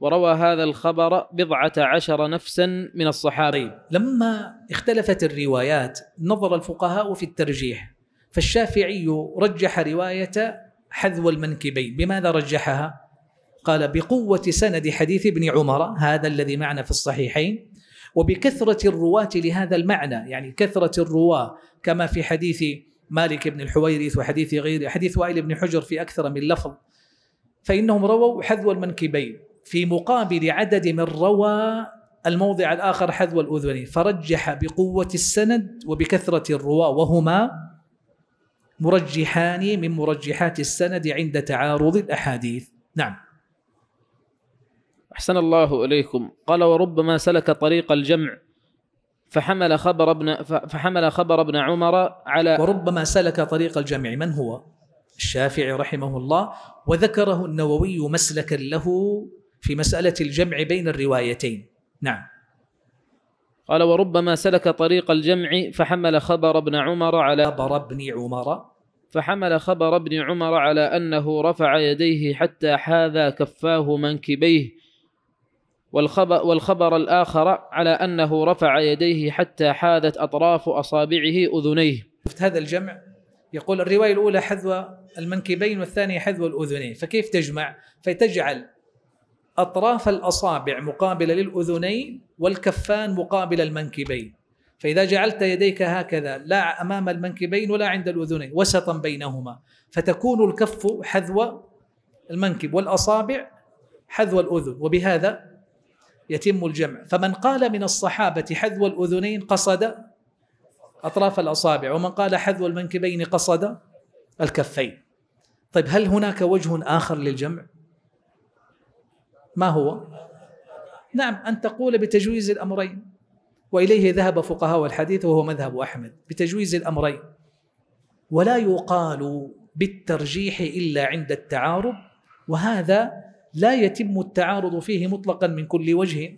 وروى هذا الخبر بضعة عشر نفسا من الصحابة. لما اختلفت الروايات نظر الفقهاء في الترجيح، فالشافعي رجح رواية حذو المنكبين. بماذا رجحها؟ قال: بقوة سند حديث ابن عمر، هذا الذي معنا في الصحيحين، وبكثرة الرواة لهذا المعنى، يعني كثرة الرواة كما في حديث مالك بن الحويرث وحديث غيره، حديث وائل بن حجر في أكثر من لفظ، فإنهم رووا حذو المنكبين في مقابل عدد من روى الموضع الآخر حذو الأذنين، فرجح بقوة السند وبكثرة الرواة، وهما مرجحان من مرجحات السند عند تعارض الأحاديث. نعم. أحسن الله إليكم. قال: وربما سلك طريق الجمع فحمل خبر ابن فحمل خبر ابن عمر على وربما سلك طريق الجمع، من هو؟ الشافعي رحمه الله، وذكره النووي مسلكا له في مسألة الجمع بين الروايتين. نعم. قال: وربما سلك طريق الجمع فحمل خبر ابن عمر على خبر ابن عمر فحمل خبر ابن عمر على أنه رفع يديه حتى حاذا كفاه منكبيه، والخبر, والخبر الآخر على أنه رفع يديه حتى حاذت أطراف أصابعه أذنيه. شفت هذا الجمع؟ يقول الرواية الأولى حذو المنكبين والثانية حذو الأذنين، فكيف تجمع؟ فتجعل أطراف الأصابع مقابلة للأذنين والكفان مقابلة المنكبين، فإذا جعلت يديك هكذا لا أمام المنكبين ولا عند الأذنين وسطا بينهما، فتكون الكف حذو المنكب والأصابع حذو الأذن، وبهذا يتم الجمع. فمن قال من الصحابة حذو الأذنين قصد أطراف الأصابع، ومن قال حذو المنكبين قصد الكفين. طيب هل هناك وجه آخر للجمع؟ ما هو؟ نعم، أن تقول بتجويز الأمرين، وإليه ذهب فقهاء الحديث وهو مذهب أحمد، بتجويز الأمرين، ولا يقال بالترجيح إلا عند التعارض، وهذا لا يتم التعارض فيه مطلقا من كل وجه،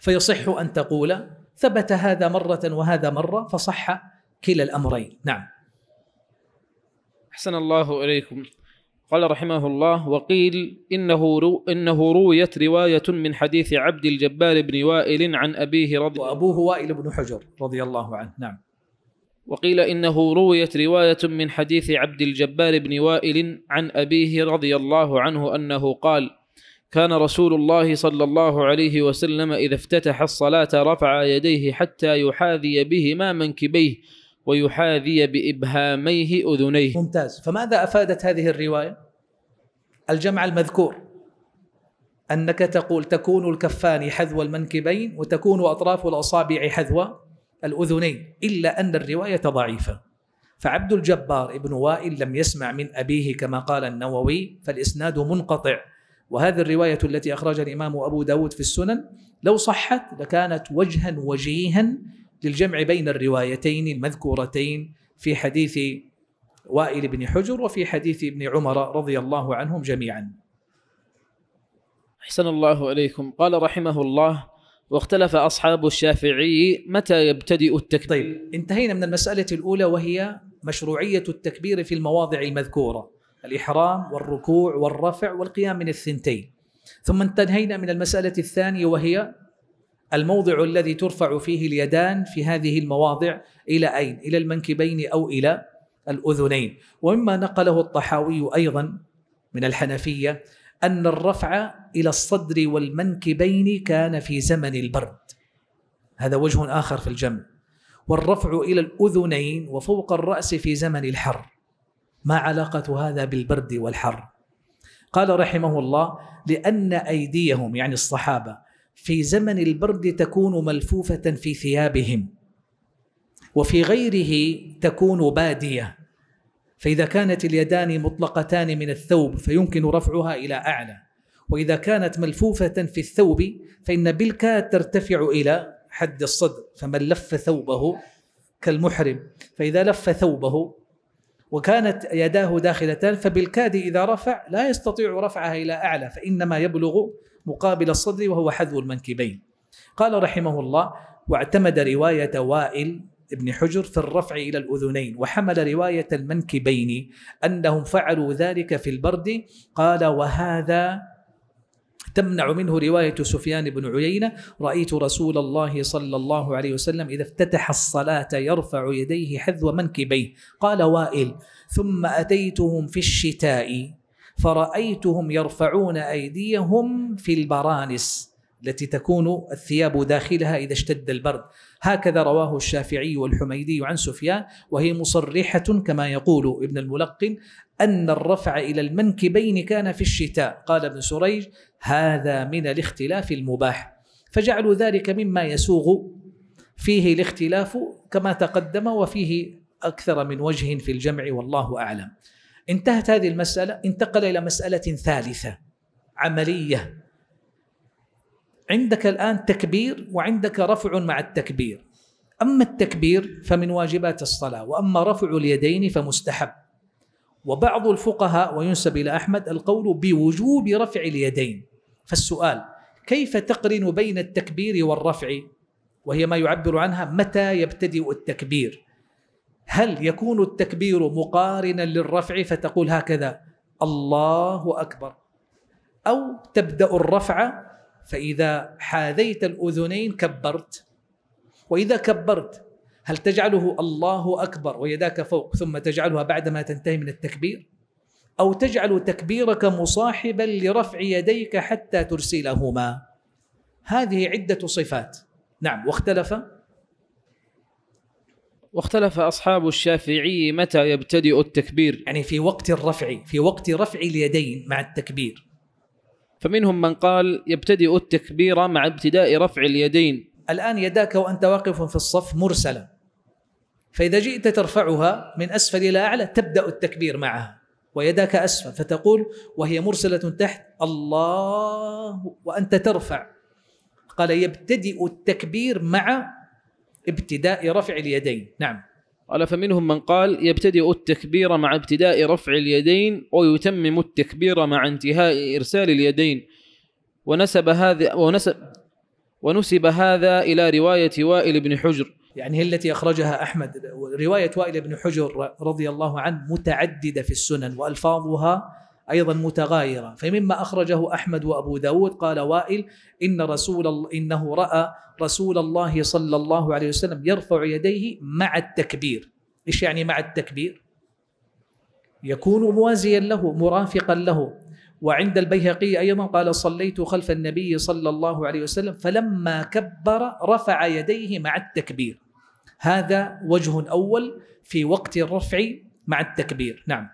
فيصح أن تقول ثبت هذا مرة وهذا مرة فصح كلا الأمرين. نعم. أحسن الله إليكم. قال رحمه الله: وقيل إنه, رو إنه رويت رواية من حديث عبد الجبار بن وائل عن أبيه رضي وأبوه وائل بن حجر رضي الله عنه. نعم. وقيل إنه رويت رواية من حديث عبد الجبار بن وائل عن أبيه رضي الله عنه أنه قال: كان رسول الله صلى الله عليه وسلم إذا افتتح الصلاة رفع يديه حتى يحاذي بهما منكبيه ويحاذي بإبهاميه أذنيه. ممتاز. فماذا أفادت هذه الرواية؟ الجمع المذكور، أنك تقول تكون الكفان حذو المنكبين وتكون أطراف الأصابع حذو الأذنين، إلا أن الرواية ضعيفة، فعبد الجبار ابن وائل لم يسمع من أبيه كما قال النووي، فالإسناد منقطع. وهذه الرواية التي أخرجها الإمام أبو داود في السنن لو صحت لكانت وجها وجيها للجمع بين الروايتين المذكورتين في حديث وائل بن حجر وفي حديث ابن عمر رضي الله عنهم جميعا. أحسن الله إليكم. قال رحمه الله: واختلف أصحاب الشافعي متى يبتدئ التكبير. طيب، انتهينا من المسألة الأولى وهي مشروعية التكبير في المواضع المذكورة، الإحرام والركوع والرفع والقيام من الثنتين. ثم انتهينا من المسألة الثانية وهي الموضع الذي ترفع فيه اليدان في هذه المواضع، إلى أين؟ إلى المنكبين أو إلى الأذنين. ومما نقله الطحاوي أيضا من الحنفية أن الرفع إلى الصدر والمنكبين كان في زمن البرد، هذا وجه آخر في الجمع، والرفع إلى الأذنين وفوق الرأس في زمن الحر. ما علاقة هذا بالبرد والحر؟ قال رحمه الله: لأن أيديهم، يعني الصحابة، في زمن البرد تكون ملفوفة في ثيابهم، وفي غيره تكون بادية، فإذا كانت اليدان مطلقتان من الثوب فيمكن رفعها إلى أعلى، وإذا كانت ملفوفة في الثوب فإن بالكاد ترتفع إلى حد الصدر، فمن لف ثوبه كالمحرم، فإذا لف ثوبه وكانت يداه داخلتان فبالكاد إذا رفع لا يستطيع رفعها إلى أعلى، فإنما يبلغ مقابل الصدر وهو حذو المنكبين. قال رحمه الله: واعتمد رواية وائل ابن حجر في الرفع إلى الأذنين، وحمل رواية المنكبين أنهم فعلوا ذلك في البرد. قال: وهذا تمنع منه رواية سفيان بن عيينة: رأيت رسول الله صلى الله عليه وسلم إذا افتتح الصلاة يرفع يديه حذو منكبيه. قال وائل: ثم أتيتهم في الشتاء فرأيتهم يرفعون أيديهم في البرانس التي تكون الثياب داخلها إذا اشتد البرد. هكذا رواه الشافعي والحميدي عن سفيان، وهي مصرحة كما يقول ابن الملقن أن الرفع إلى المنكبين كان في الشتاء. قال ابن سريج: هذا من الاختلاف المباح، فجعلوا ذلك مما يسوغ فيه الاختلاف كما تقدم، وفيه أكثر من وجه في الجمع والله أعلم. انتهت هذه المسألة، انتقل إلى مسألة ثالثة عملية. عندك الآن تكبير وعندك رفع مع التكبير. أما التكبير فمن واجبات الصلاة، وأما رفع اليدين فمستحب. وبعض الفقهاء وينسب إلى أحمد القول بوجوب رفع اليدين، فالسؤال: كيف تقرن بين التكبير والرفع؟ وهي ما يعبر عنها متى يبتدئ التكبير. هل يكون التكبير مقارنا للرفع فتقول هكذا الله أكبر، أو تبدأ الرفع فإذا حاذيت الأذنين كبرت؟ وإذا كبرت هل تجعله الله أكبر ويداك فوق ثم تجعلها بعدما تنتهي من التكبير، أو تجعل تكبيرك مصاحبا لرفع يديك حتى ترسلهما؟ هذه عدة صفات. نعم. واختلف واختلف أصحاب الشافعي متى يبتدئ التكبير، يعني في وقت الرفع، في وقت رفع اليدين مع التكبير. فمنهم من قال يبتدئ التكبير مع ابتداء رفع اليدين. الآن يداك وأنت واقف في الصف مرسلة، فإذا جئت ترفعها من أسفل إلى أعلى تبدأ التكبير معها، ويداك أسفل فتقول وهي مرسلة تحت الله وأنت ترفع. قال يبتدئ التكبير مع ابتداء رفع اليدين. نعم. قال فمنهم من قال يبتدئ التكبير مع ابتداء رفع اليدين ويتمم التكبير مع انتهاء إرسال اليدين، ونسب هذا ونسب ونسب هذا إلى رواية وائل بن حجر، يعني هي التي أخرجها أحمد. رواية وائل بن حجر رضي الله عنه متعددة في السنن وألفاظها أيضا متغايرة، فمما أخرجه أحمد وأبو داود قال وائل إن رسول الله إنه رأى رسول الله صلى الله عليه وسلم يرفع يديه مع التكبير. إيش يعني مع التكبير؟ يكون موازيا له مرافقا له. وعند البيهقي أيضا قال صليت خلف النبي صلى الله عليه وسلم فلما كبر رفع يديه مع التكبير. هذا وجه أول في وقت الرفع مع التكبير. نعم.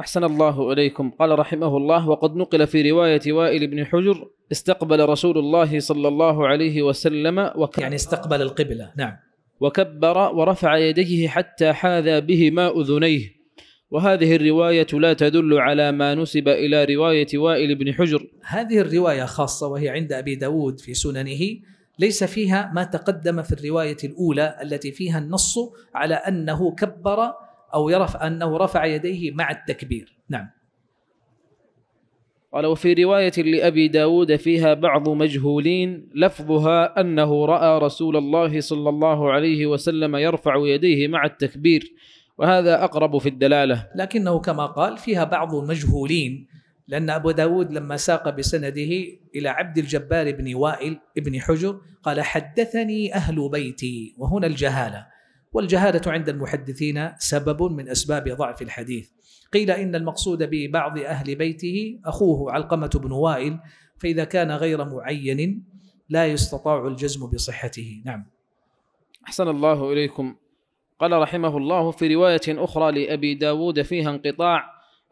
أحسن الله إليكم. قال رحمه الله: وقد نقل في رواية وائل بن حجر استقبل رسول الله صلى الله عليه وسلم وكبر، يعني استقبل القبلة. نعم. وكبر ورفع يديه حتى حاذى بهما أذنيه. وهذه الرواية لا تدل على ما نسب إلى رواية وائل بن حجر. هذه الرواية خاصة، وهي عند أبي داود في سننه، ليس فيها ما تقدم في الرواية الأولى التي فيها النص على أنه كبر أو يرف أنه رفع يديه مع التكبير. نعم. قال: وفي رواية لأبي داود فيها بعض مجهولين لفظها أنه رأى رسول الله صلى الله عليه وسلم يرفع يديه مع التكبير، وهذا أقرب في الدلالة، لكنه كما قال فيها بعض المجهولين، لأن أبو داود لما ساق بسنده إلى عبد الجبار بن وائل ابن حجر قال حدثني أهل بيتي، وهنا الجهالة، والجهالة عند المحدثين سبب من أسباب ضعف الحديث. قيل إن المقصود ببعض أهل بيته أخوه علقمة بن وائل، فإذا كان غير معين لا يستطاع الجزم بصحته. نعم. أحسن الله إليكم. قال رحمه الله: في رواية أخرى لأبي داود فيها انقطاع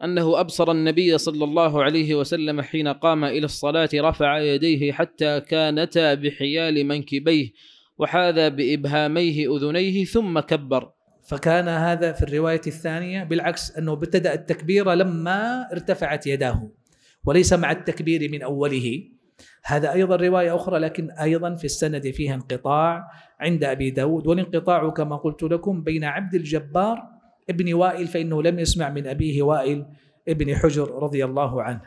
أنه أبصر النبي صلى الله عليه وسلم حين قام إلى الصلاة رفع يديه حتى كانتا بحيال منكبيه، وحاذى بإبهاميه أذنيه ثم كبر. فكان هذا في الرواية الثانية بالعكس، أنه ابتدأ التكبير لما ارتفعت يداه وليس مع التكبير من أوله. هذا أيضا رواية أخرى، لكن أيضا في السند فيها انقطاع عند أبي داود، والانقطاع كما قلت لكم بين عبد الجبار ابن وائل، فإنه لم يسمع من أبيه وائل ابن حجر رضي الله عنه.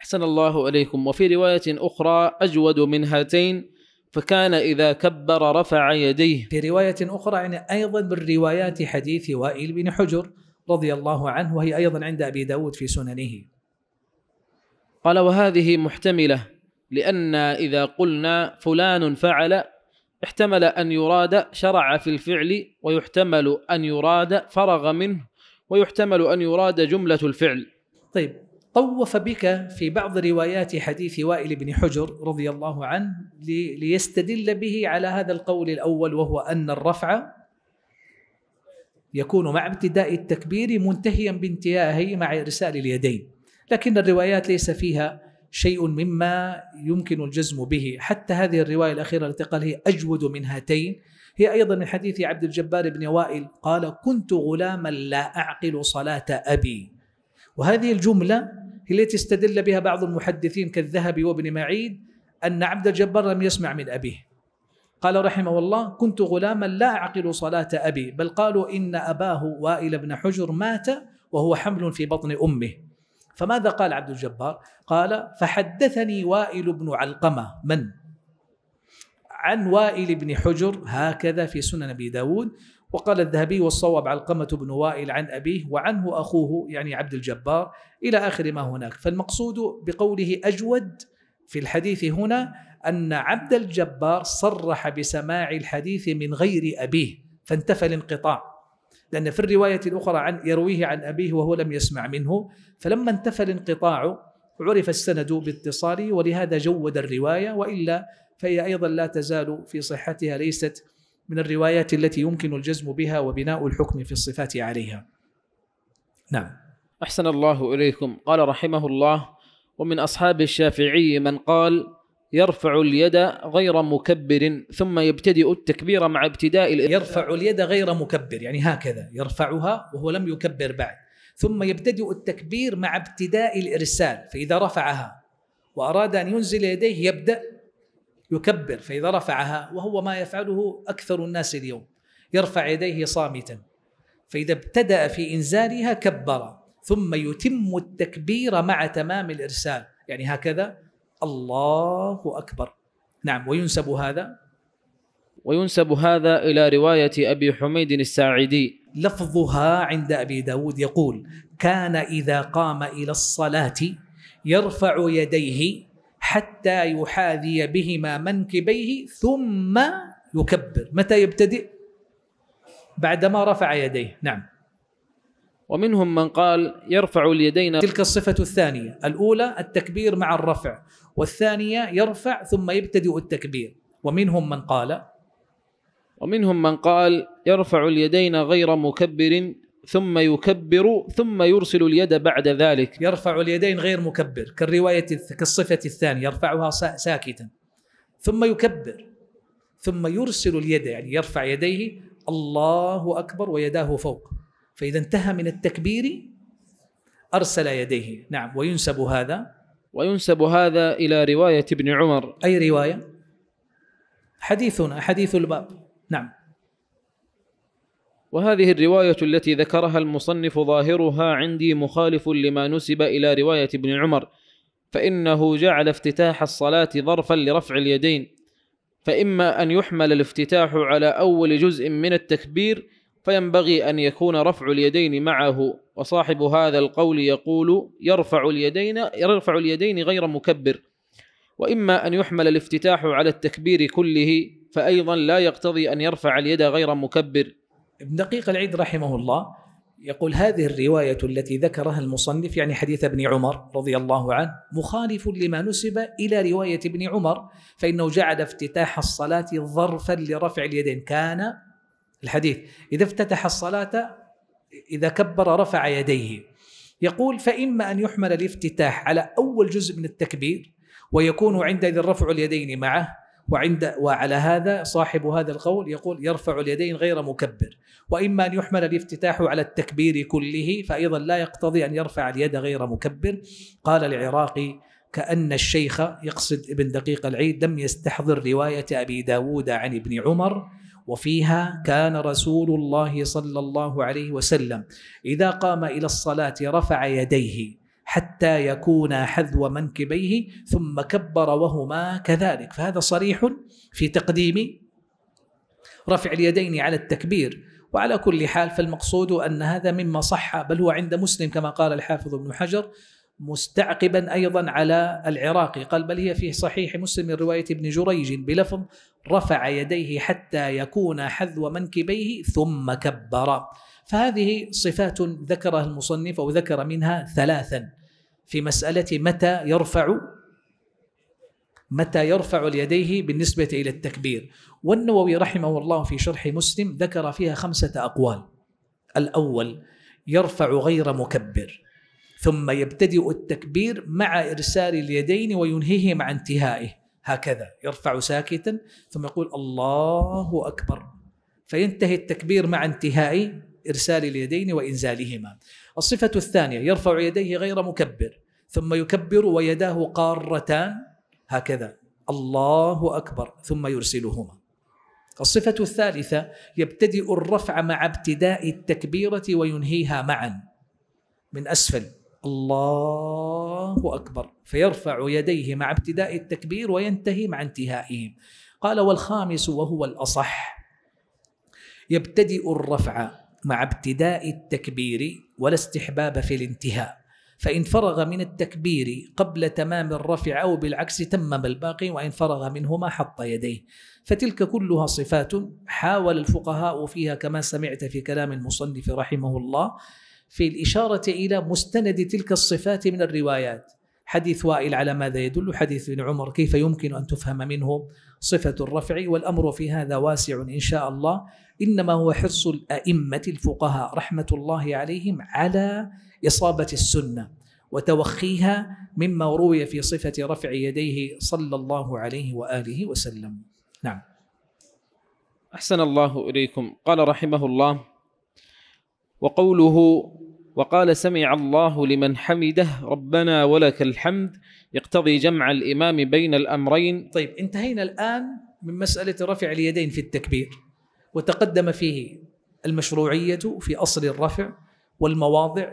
أحسن الله إليكم. وفي رواية أخرى أجود من هاتين فكان إذا كبر رفع يديه. في رواية أخرى، يعني أيضا بالروايات حديث وائل بن حجر رضي الله عنه، وهي أيضا عند أبي داود في سننه. قال: وهذه محتملة، لأن إذا قلنا فلان فعل احتمل أن يراد شرع في الفعل، ويحتمل أن يراد فرغ منه، ويحتمل أن يراد جملة الفعل. طيب، طوف بك في بعض روايات حديث وائل بن حجر رضي الله عنه ليستدل به على هذا القول الأول، وهو أن الرفع يكون مع ابتداء التكبير منتهيا بانتهائه مع إرسال اليدين، لكن الروايات ليس فيها شيء مما يمكن الجزم به. حتى هذه الرواية الأخيرة التي قال هي أجود من هاتين، هي أيضا من حديث عبد الجبار بن وائل قال كنت غلاما لا أعقل صلاة أبي. وهذه الجملة هي التي استدل بها بعض المحدثين كالذهبي وابن معيد أن عبد الجبار لم يسمع من أبيه. قال رحمه الله: كنت غلاما لا أعقل صلاة أبي، بل قالوا إن أباه وائل بن حجر مات وهو حمل في بطن أمه. فماذا قال عبد الجبار؟ قال فحدثني وائل بن علقمة. من؟ عن وائل بن حجر هكذا في سنن أبي داود. وقال الذهبي والصواب علقمة بن وائل عن أبيه وعنه أخوه يعني عبد الجبار إلى آخر ما هناك. فالمقصود بقوله أجود في الحديث هنا أن عبد الجبار صرح بسماع الحديث من غير أبيه فانتفى الانقطاع، لأن في الرواية الأخرى عن يرويه عن أبيه وهو لم يسمع منه، فلما انتفى الانقطاع عرف السند باتصاله، ولهذا جود الرواية، وإلا فهي أيضا لا تزال في صحتها ليست من الروايات التي يمكن الجزم بها وبناء الحكم في الصفات عليها. نعم. أحسن الله إليكم. قال رحمه الله: ومن أصحاب الشافعي من قال يرفع اليد غير مكبر ثم يبتدئ التكبير مع ابتداء الإرفاع. يرفع اليد غير مكبر يعني هكذا يرفعها وهو لم يكبر بعد، ثم يبتدئ التكبير مع ابتداء الإرسال، فإذا رفعها وأراد أن ينزل يديه يبدأ يكبر، فإذا رفعها وهو ما يفعله أكثر الناس اليوم، يرفع يديه صامتا، فإذا ابتدأ في إنزالها كبر، ثم يتم التكبير مع تمام الإرسال يعني هكذا الله أكبر. نعم. وينسب هذا وينسب هذا إلى رواية أبي حميد الساعدي لفظها عند أبي داود يقول: كان إذا قام إلى الصلاة يرفع يديه حتى يحاذي بهما منكبيه ثم يكبر. متى يبتدئ؟ بعدما رفع يديه. نعم. ومنهم من قال يرفع اليدين، تلك الصفة الثانية، الأولى التكبير مع الرفع، والثانية يرفع ثم يبتدئ التكبير. ومنهم من قال ومنهم من قال يرفع اليدين غير مكبر ثم يكبر ثم يرسل اليد بعد ذلك. يرفع اليدين غير مكبر كالرواية كالصفة الثانية يرفعها ساكتا، ثم يكبر ثم يرسل اليد يعني يرفع يديه الله أكبر ويداه فوق، فإذا انتهى من التكبير أرسل يديه. نعم. وينسب هذا وينسب هذا إلى رواية ابن عمر. أي رواية؟ حديثنا حديث الباب. نعم. وهذه الرواية التي ذكرها المصنف ظاهرها عندي مخالف لما نسب إلى رواية ابن عمر، فإنه جعل افتتاح الصلاة ظرفا لرفع اليدين، فإما أن يحمل الافتتاح على أول جزء من التكبير فينبغي أن يكون رفع اليدين معه، وصاحب هذا القول يقول يرفع اليدين يرفع اليدين غير مكبر، وإما أن يحمل الافتتاح على التكبير كله فأيضا لا يقتضي أن يرفع اليد غير مكبر. ابن دقيق العيد رحمه الله يقول: هذه الرواية التي ذكرها المصنف يعني حديث ابن عمر رضي الله عنه مخالف لما نسب إلى رواية ابن عمر، فإنه جعل افتتاح الصلاة ظرفا لرفع اليدين. كان الحديث إذا افتتح الصلاة إذا كبر رفع يديه. يقول: فإما أن يحمل الافتتاح على أول جزء من التكبير ويكون عندئذ رفع اليدين معه، وعند وعلى هذا صاحب هذا القول يقول يرفع اليدين غير مكبر، وإما أن يحمل الافتتاح على التكبير كله فأيضا لا يقتضي أن يرفع اليد غير مكبر. قال العراقي: كأن الشيخ يقصد ابن دقيق العيد لم يستحضر رواية أبي داود عن ابن عمر وفيها كان رسول الله صلى الله عليه وسلم إذا قام إلى الصلاة رفع يديه حتى يكون حذو منكبيه ثم كبر وهما كذلك، فهذا صريح في تقديم رفع اليدين على التكبير. وعلى كل حال فالمقصود أن هذا مما صح، بل هو عند مسلم كما قال الحافظ ابن حجر، مستعقبا أيضا على العراقي قال: بل هي في صحيح مسلم من رواية ابن جريج بلفظ رفع يديه حتى يكون حذو منكبيه ثم كبر. فهذه صفات ذكرها المصنف أو ذكر منها ثلاثا في مسألة متى يرفع متى يرفع اليديه بالنسبة إلى التكبير. والنووي رحمه الله في شرح مسلم ذكر فيها خمسة أقوال: الأول يرفع غير مكبر ثم يبتدئ التكبير مع إرسال اليدين وينهيه مع انتهائه هكذا يرفع ساكتا ثم يقول الله أكبر، فينتهي التكبير مع انتهائه إرسال اليدين وإنزالهما. الصفة الثانية يرفع يديه غير مكبر ثم يكبر ويداه قارتان هكذا الله أكبر ثم يرسلهما. الصفة الثالثة يبتدئ الرفع مع ابتداء التكبيرة وينهيها معا من أسفل الله أكبر، فيرفع يديه مع ابتداء التكبير وينتهي مع انتهائهم. قال والخامس وهو الأصح يبتدئ الرفع مع ابتداء التكبير ولا استحباب في الانتهاء، فإن فرغ من التكبير قبل تمام الرفع أو بالعكس تمم الباقي، وإن فرغ منهما حط يديه. فتلك كلها صفات حاول الفقهاء فيها كما سمعت في كلام المصنف رحمه الله في الإشارة إلى مستند تلك الصفات من الروايات. حديث وائل على ماذا يدل؟ حديث ابن عمر كيف يمكن أن تفهم منه صفة الرفع؟ والأمر في هذا واسع إن شاء الله، إنما هو حرص الأئمة الفقهاء رحمة الله عليهم على إصابة السنة وتوخيها مما روي في صفة رفع يديه صلى الله عليه وآله وسلم. نعم. أحسن الله إليكم. قال رحمه الله: وقوله وقال سمع الله لمن حمده ربنا ولك الحمد يقتضي جمع الإمام بين الأمرين. طيب، انتهينا الآن من مسألة رفع اليدين في التكبير، وتقدم فيه المشروعية في أصل الرفع والمواضع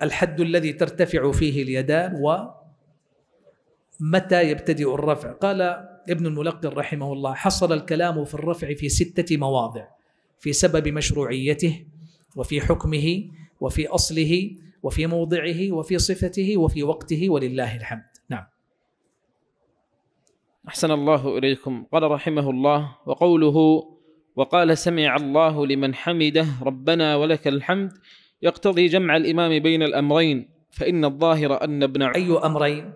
والحد الذي ترتفع فيه اليدان ومتى يبتدئ الرفع. قال ابن الملقن رحمه الله: حصل الكلام في الرفع في ستة مواضع، في سبب مشروعيته، وفي حكمه، وفي أصله، وفي موضعه، وفي صفته، وفي وقته، ولله الحمد. نعم. أحسن الله إليكم. قال رحمه الله: وقوله وقال سمع الله لمن حمده ربنا ولك الحمد يقتضي جمع الإمام بين الأمرين، فإن الظاهر أن ابن عمر. أي أمرين؟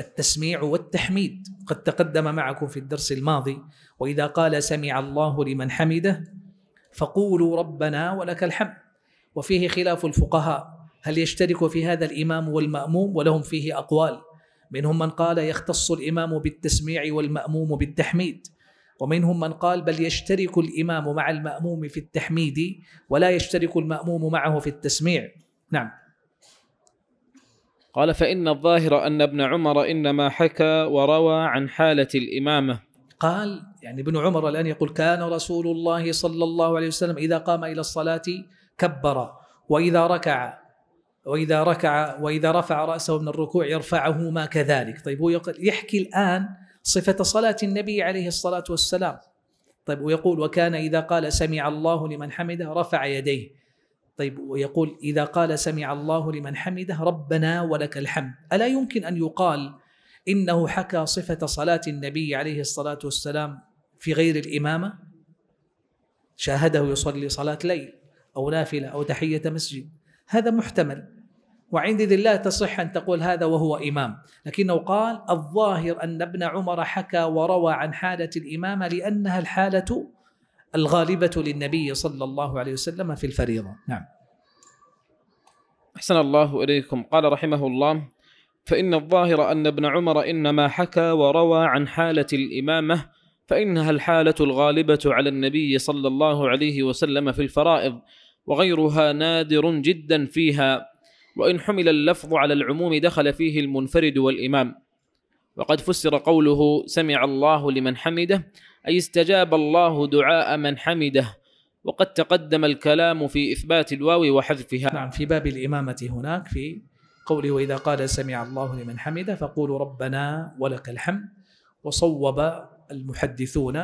التسميع والتحميد، قد تقدم معكم في الدرس الماضي. وإذا قال سمع الله لمن حمده فقولوا ربنا ولك الحمد. وفيه خلاف الفقهاء هل يشترك في هذا الإمام والمأموم، ولهم فيه أقوال، منهم من قال يختص الإمام بالتسميع والمأموم بالتحميد، ومنهم من قال بل يشترك الإمام مع المأموم في التحميد ولا يشترك المأموم معه في التسميع. نعم. قال: فإن الظاهر أن ابن عمر إنما حكى وروى عن حالة الإمامة. قال يعني ابن عمر الآن يقول: كان رسول الله صلى الله عليه وسلم إذا قام إلى الصلاة كبر، وإذا ركع وإذا ركع وإذا رفع رأسه من الركوع يرفعهما كذلك. طيب، هو يحكي الآن صفة صلاة النبي عليه الصلاة والسلام. طيب، ويقول وكان إذا قال سمع الله لمن حمده رفع يديه. طيب، ويقول إذا قال سمع الله لمن حمده ربنا ولك الحمد. ألا يمكن أن يقال إنه حكى صفة صلاة النبي عليه الصلاة والسلام في غير الإمامة؟ شاهده يصلي صلاة ليل أو نافلة أو تحية مسجد، هذا محتمل، وعند ذي الله تصح أن تقول هذا وهو إمام. لكنه قال الظاهر أن ابن عمر حكى وروى عن حالة الإمامة لأنها الحالة الغالبة للنبي صلى الله عليه وسلم في الفريضة. نعم. أحسن الله إليكم. قال رحمه الله: فإن الظاهر أن ابن عمر إنما حكى وروى عن حالة الإمامة، فإنها الحالة الغالبة على النبي صلى الله عليه وسلم في الفرائض، وغيرها نادر جدا فيها، وإن حمل اللفظ على العموم دخل فيه المنفرد والإمام. وقد فسر قوله سمع الله لمن حمده أي استجاب الله دعاء من حمده، وقد تقدم الكلام في إثبات الواو وحذفها. نعم، في باب الإمامة هناك في قوله وإذا قال سمع الله لمن حمده فقولوا ربنا ولك الحمد. وصوب المحدثون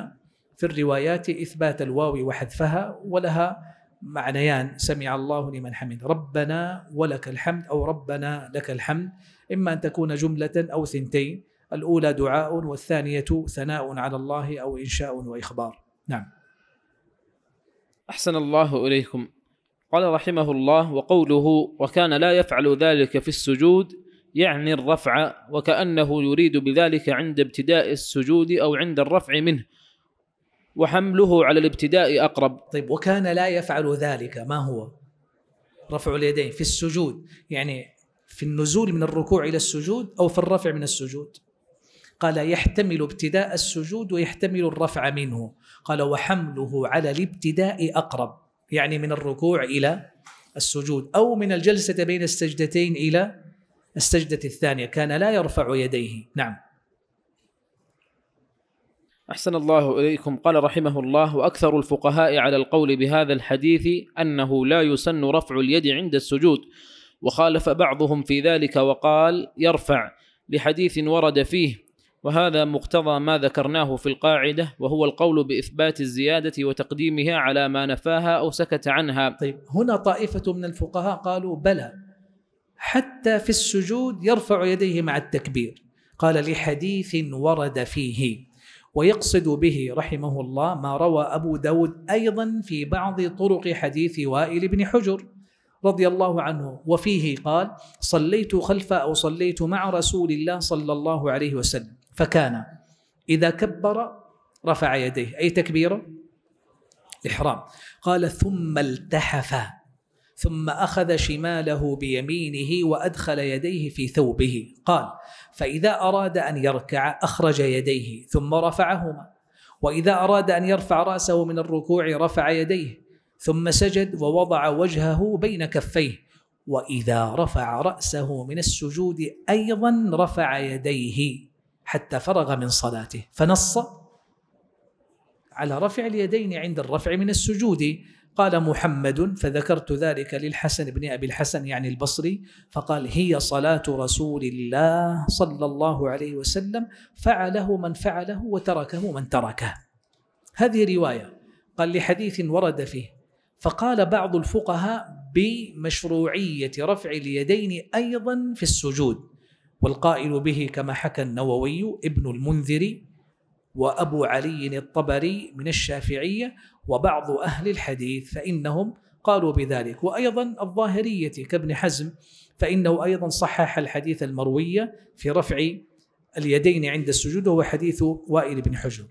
في الروايات إثبات الواو وحذفها، ولها معنيان: سمع الله لمن حمده ربنا ولك الحمد، أو ربنا لك الحمد، إما أن تكون جملة أو ثنتين، الأولى دعاء والثانية ثناء على الله أو إنشاء وإخبار. نعم. أحسن الله إليكم. قال رحمه الله: وقوله وكان لا يفعل ذلك في السجود يعني الرفع، وكأنه يريد بذلك عند ابتداء السجود أو عند الرفع منه، وحمله على الابتداء أقرب. طيب، وكان لا يفعل ذلك، ما هو؟ رفع اليدين في السجود، يعني في النزول من الركوع إلى السجود أو في الرفع من السجود. قال يحتمل ابتداء السجود ويحتمل الرفع منه. قال وحمله على الابتداء أقرب، يعني من الركوع إلى السجود، أو من الجلسة بين السجدتين إلى السجدة الثانية، كان لا يرفع يديه. نعم. أحسن الله إليكم. قال رحمه الله: وأكثر الفقهاء على القول بهذا الحديث أنه لا يسن رفع اليد عند السجود، وخالف بعضهم في ذلك وقال يرفع لحديث ورد فيه، وهذا مقتضى ما ذكرناه في القاعدة، وهو القول بإثبات الزيادة وتقديمها على ما نفاها أو سكت عنها. طيب، هنا طائفة من الفقهاء قالوا بلى حتى في السجود يرفع يديه مع التكبير، قال لحديث ورد فيه، ويقصد به رحمه الله ما روى أبو داود أيضا في بعض طرق حديث وائل بن حجر رضي الله عنه، وفيه قال صليت خلف أو صليت مع رسول الله صلى الله عليه وسلم فكان إذا كبر رفع يديه، أي تكبيره إحرام، قال ثم التحف ثم أخذ شماله بيمينه وأدخل يديه في ثوبه، قال فإذا أراد أن يركع أخرج يديه ثم رفعهما، وإذا أراد أن يرفع رأسه من الركوع رفع يديه ثم سجد ووضع وجهه بين كفيه، وإذا رفع رأسه من السجود أيضا رفع يديه حتى فرغ من صلاته، فنص على رفع اليدين عند الرفع من السجود. قال محمد فذكرت ذلك للحسن بن أبي الحسن يعني البصري فقال هي صلاة رسول الله صلى الله عليه وسلم، فعله من فعله وتركه من تركه. هذه رواية، قال لحديث ورد فيه، فقال بعض الفقهاء بمشروعية رفع اليدين أيضا في السجود، والقائل به كما حكى النووي ابن المنذري وأبو علي الطبري من الشافعية وبعض أهل الحديث، فإنهم قالوا بذلك، وأيضا الظاهرية كابن حزم فإنه أيضا صحح الحديث المروية في رفع اليدين عند السجود، وهو حديث وائل بن حجر.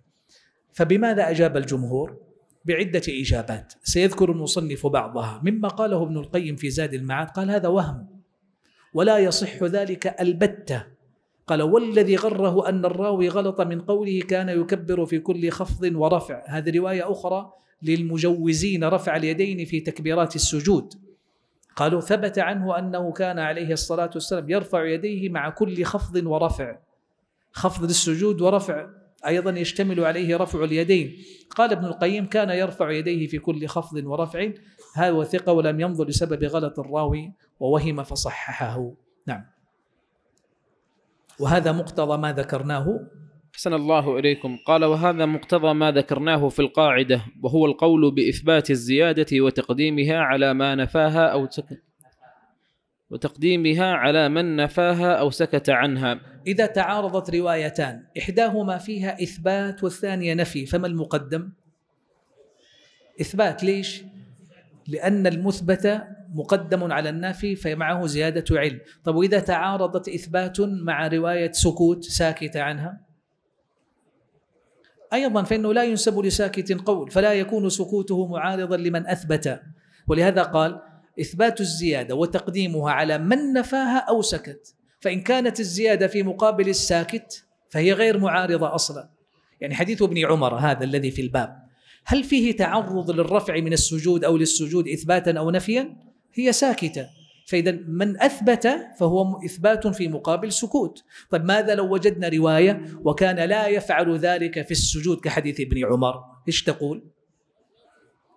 فبماذا أجاب الجمهور؟ بعدة إجابات سيذكر المصنف بعضها، مما قاله ابن القيم في زاد المعاد قال هذا وهم ولا يصح ذلك البتة، قال والذي غره أن الراوي غلط من قوله كان يكبر في كل خفض ورفع، هذه رواية أخرى للمجوزين رفع اليدين في تكبيرات السجود، قالوا ثبت عنه أنه كان عليه الصلاة والسلام يرفع يديه مع كل خفض ورفع، خفض السجود ورفع أيضا يشتمل عليه رفع اليدين، قال ابن القيم كان يرفع يديه في كل خفض ورفع، هذا وثقة ولم ينظر لسبب غلط الراوي ووهم فصححه. نعم، وهذا مقتضى ما ذكرناه. أحسن الله إليكم. قال وهذا مقتضى ما ذكرناه في القاعدة، وهو القول بإثبات الزيادة وتقديمها على ما نفاها أو سكت وتقديمها على من نفاها أو سكت عنها. إذا تعارضت روايتان إحداهما فيها إثبات والثانية نفي، فما المقدم؟ إثبات. ليش؟ لأن المثبت مقدم على النافي فمعه زيادة علم. طب وإذا تعارضت إثبات مع رواية سكوت ساكت عنها أيضا، فإنه لا ينسب لساكت قول، فلا يكون سكوته معارضا لمن أثبت، ولهذا قال إثبات الزيادة وتقديمها على من نفاها أو سكت، فإن كانت الزيادة في مقابل الساكت فهي غير معارضة أصلا. يعني حديث ابن عمر هذا الذي في الباب هل فيه تعرض للرفع من السجود أو للسجود إثباتا أو نفيا؟ هي ساكتة، فإذا من أثبت فهو إثبات في مقابل سكوت. طيب ماذا لو وجدنا رواية وكان لا يفعل ذلك في السجود كحديث ابن عمر، إيش تقول؟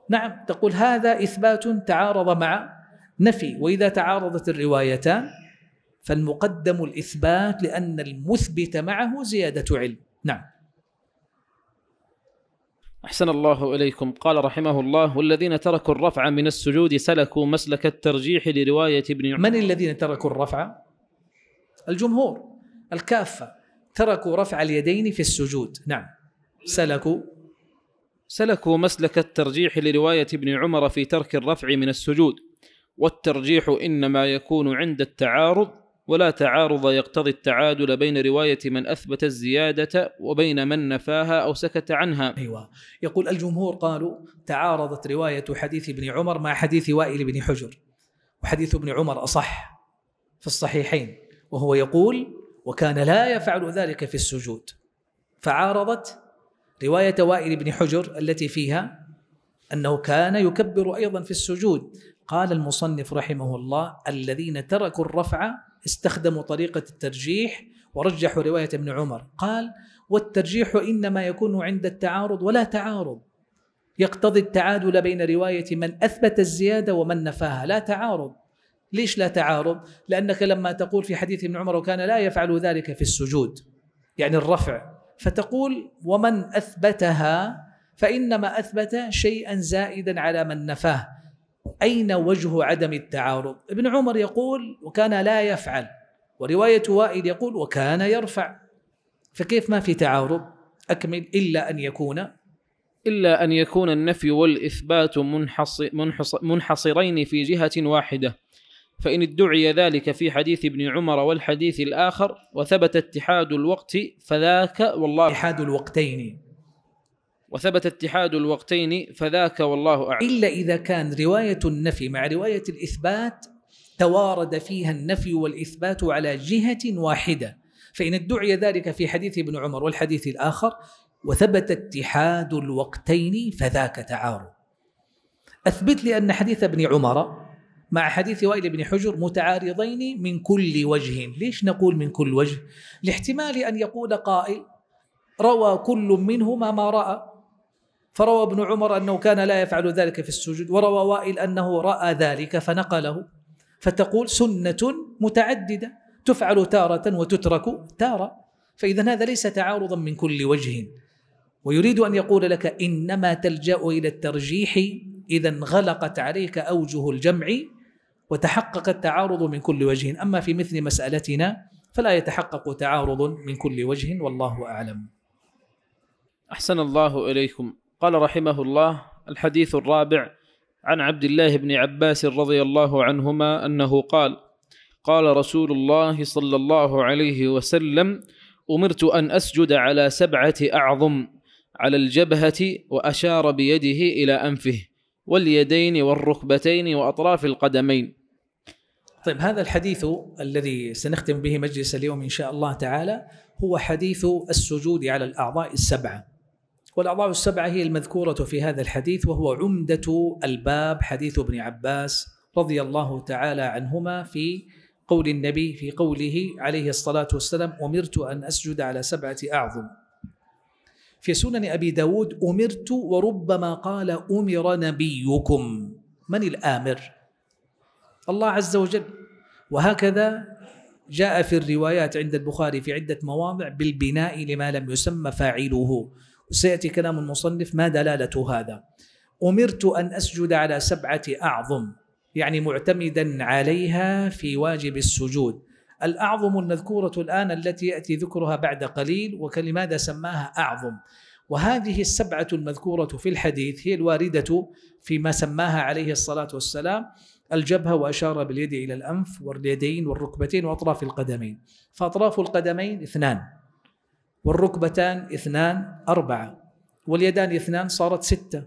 نعم، تقول هذا إثبات تعارض مع نفي. وإذا تعارضت الروايتان فالمقدم الإثبات لأن المثبت معه زيادة علم. نعم، أحسن الله إليكم. قال رحمه الله والذين تركوا الرفع من السجود سلكوا مسلك الترجيح لرواية ابن عمر. من الذين تركوا الرفع؟ الجمهور، الكافة، تركوا رفع اليدين في السجود. نعم، سلكوا سلكوا مسلك الترجيح لرواية ابن عمر في ترك الرفع من السجود، والترجيح إنما يكون عند التعارض، ولا تعارض يقتضي التعادل بين رواية من أثبت الزيادة وبين من نفاها أو سكت عنها. أيوة، يقول الجمهور قالوا تعارضت رواية حديث ابن عمر مع حديث وائل بن حجر، وحديث ابن عمر أصح في الصحيحين، وهو يقول وكان لا يفعل ذلك في السجود، فعارضت رواية وائل بن حجر التي فيها أنه كان يكبر أيضا في السجود. قال المصنف رحمه الله الذين تركوا الرفع استخدموا طريقة الترجيح ورجحوا رواية ابن عمر، قال والترجيح إنما يكون عند التعارض، ولا تعارض يقتضي التعادل بين رواية من أثبت الزيادة ومن نفاها، لا تعارض. ليش لا تعارض؟ لأنك لما تقول في حديث ابن عمر وكان لا يفعل ذلك في السجود، يعني الرفع، فتقول ومن أثبتها فإنما أثبت شيئا زائدا على من نفاه. أين وجه عدم التعارض؟ ابن عمر يقول وكان لا يفعل، ورواية وائل يقول وكان يرفع، فكيف ما في تعارض؟ أكمل. إلا أن يكون إلا أن يكون النفي والإثبات منحصرين في جهة واحدة، فإن ادعي ذلك في حديث ابن عمر والحديث الآخر وثبت اتحاد الوقت فذاك والله اتحاد الوقتين وثبت اتحاد الوقتين فذاك والله أعلم. إلا إذا كان رواية النفي مع رواية الإثبات توارد فيها النفي والإثبات على جهة واحدة، فإن ادعي ذلك في حديث ابن عمر والحديث الآخر وثبت اتحاد الوقتين فذاك تعارض. أثبت لي أن حديث ابن عمر مع حديث وائل بن حجر متعارضين من كل وجه. ليش نقول من كل وجه؟ لاحتمال أن يقول قائل روى كل منهما ما رأى، فروى ابن عمر أنه كان لا يفعل ذلك في السجود، وروى وائل أنه رأى ذلك فنقله، فتقول سنة متعددة تفعل تارة وتترك تارة، فإذا هذا ليس تعارضا من كل وجه. ويريد أن يقول لك إنما تلجأ إلى الترجيح إذا انغلقت عليك أوجه الجمع وتحقق التعارض من كل وجه، أما في مثل مسألتنا فلا يتحقق تعارض من كل وجه، والله أعلم. أحسن الله إليكم. قال رحمه الله: الحديث الرابع عن عبد الله بن عباس رضي الله عنهما أنه قال: قال رسول الله صلى الله عليه وسلم: أمرت أن أسجد على سبعة أعظم، على الجبهة، وأشار بيده إلى أنفه، واليدين والركبتين وأطراف القدمين. طيب، هذا الحديث الذي سنختم به مجلس اليوم إن شاء الله تعالى هو حديث السجود على الأعضاء السبعة، والأعضاء السبعة هي المذكورة في هذا الحديث، وهو عمدة الباب حديث ابن عباس رضي الله تعالى عنهما في قول النبي في قوله عليه الصلاة والسلام: أمرت أن أسجد على سبعة أعظم. في سنن أبي داود أمرت، وربما قال أمر نبيكم. من الآمر؟ الله عز وجل. وهكذا جاء في الروايات عند البخاري في عدة مواضع بالبناء لما لم يسمى فاعله، وسيأتي كلام المصنف ما دلالة هذا. أمرت أن أسجد على سبعة أعظم، يعني معتمدا عليها في واجب السجود. الأعظم المذكورة الآن التي يأتي ذكرها بعد قليل، وكلماذا سماها أعظم؟ وهذه السبعة المذكورة في الحديث هي الواردة فيما سماها عليه الصلاة والسلام: الجبهة، وأشار باليد إلى الأنف، واليدين والركبتين وأطراف القدمين. فأطراف القدمين اثنان، والركبتان اثنان أربعة، واليدان اثنان صارت ستة،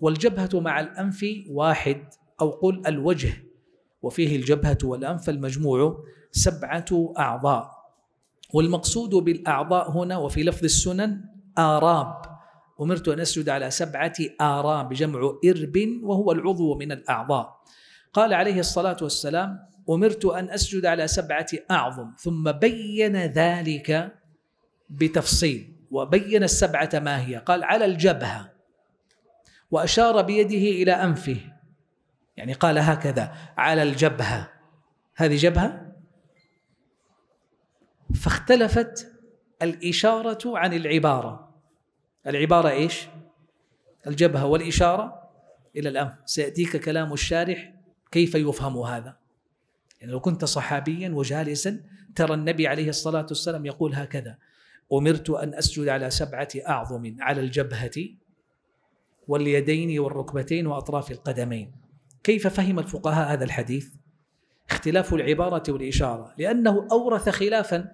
والجبهة مع الأنف واحد، أو قل الوجه وفيه الجبهة والأنف، المجموع سبعة أعضاء. والمقصود بالأعضاء هنا وفي لفظ السنن آراب. أمرت أن أسجد على سبعة آراب، جمع إرب وهو العضو من الأعضاء. قال عليه الصلاة والسلام: أمرت أن أسجد على سبعة أعظم، ثم بين ذلك بتفصيل وبين السبعة ما هي. قال: على الجبهة، وأشار بيده إلى أنفه، يعني قال هكذا على الجبهة، هذه جبهة. فاختلفت الإشارة عن العبارة. العبارة إيش؟ الجبهة، والإشارة إلى الأنف. سيأتيك كلام الشارح كيف يفهم هذا. يعني لو كنت صحابيا وجالسا ترى النبي عليه الصلاة والسلام يقول هكذا: أمرت أن أسجد على سبعة أعظم، على الجبهة واليدين والركبتين وأطراف القدمين. كيف فهم الفقهاء هذا الحديث؟ اختلاف العبارة والإشارة، لأنه أورث خلافا: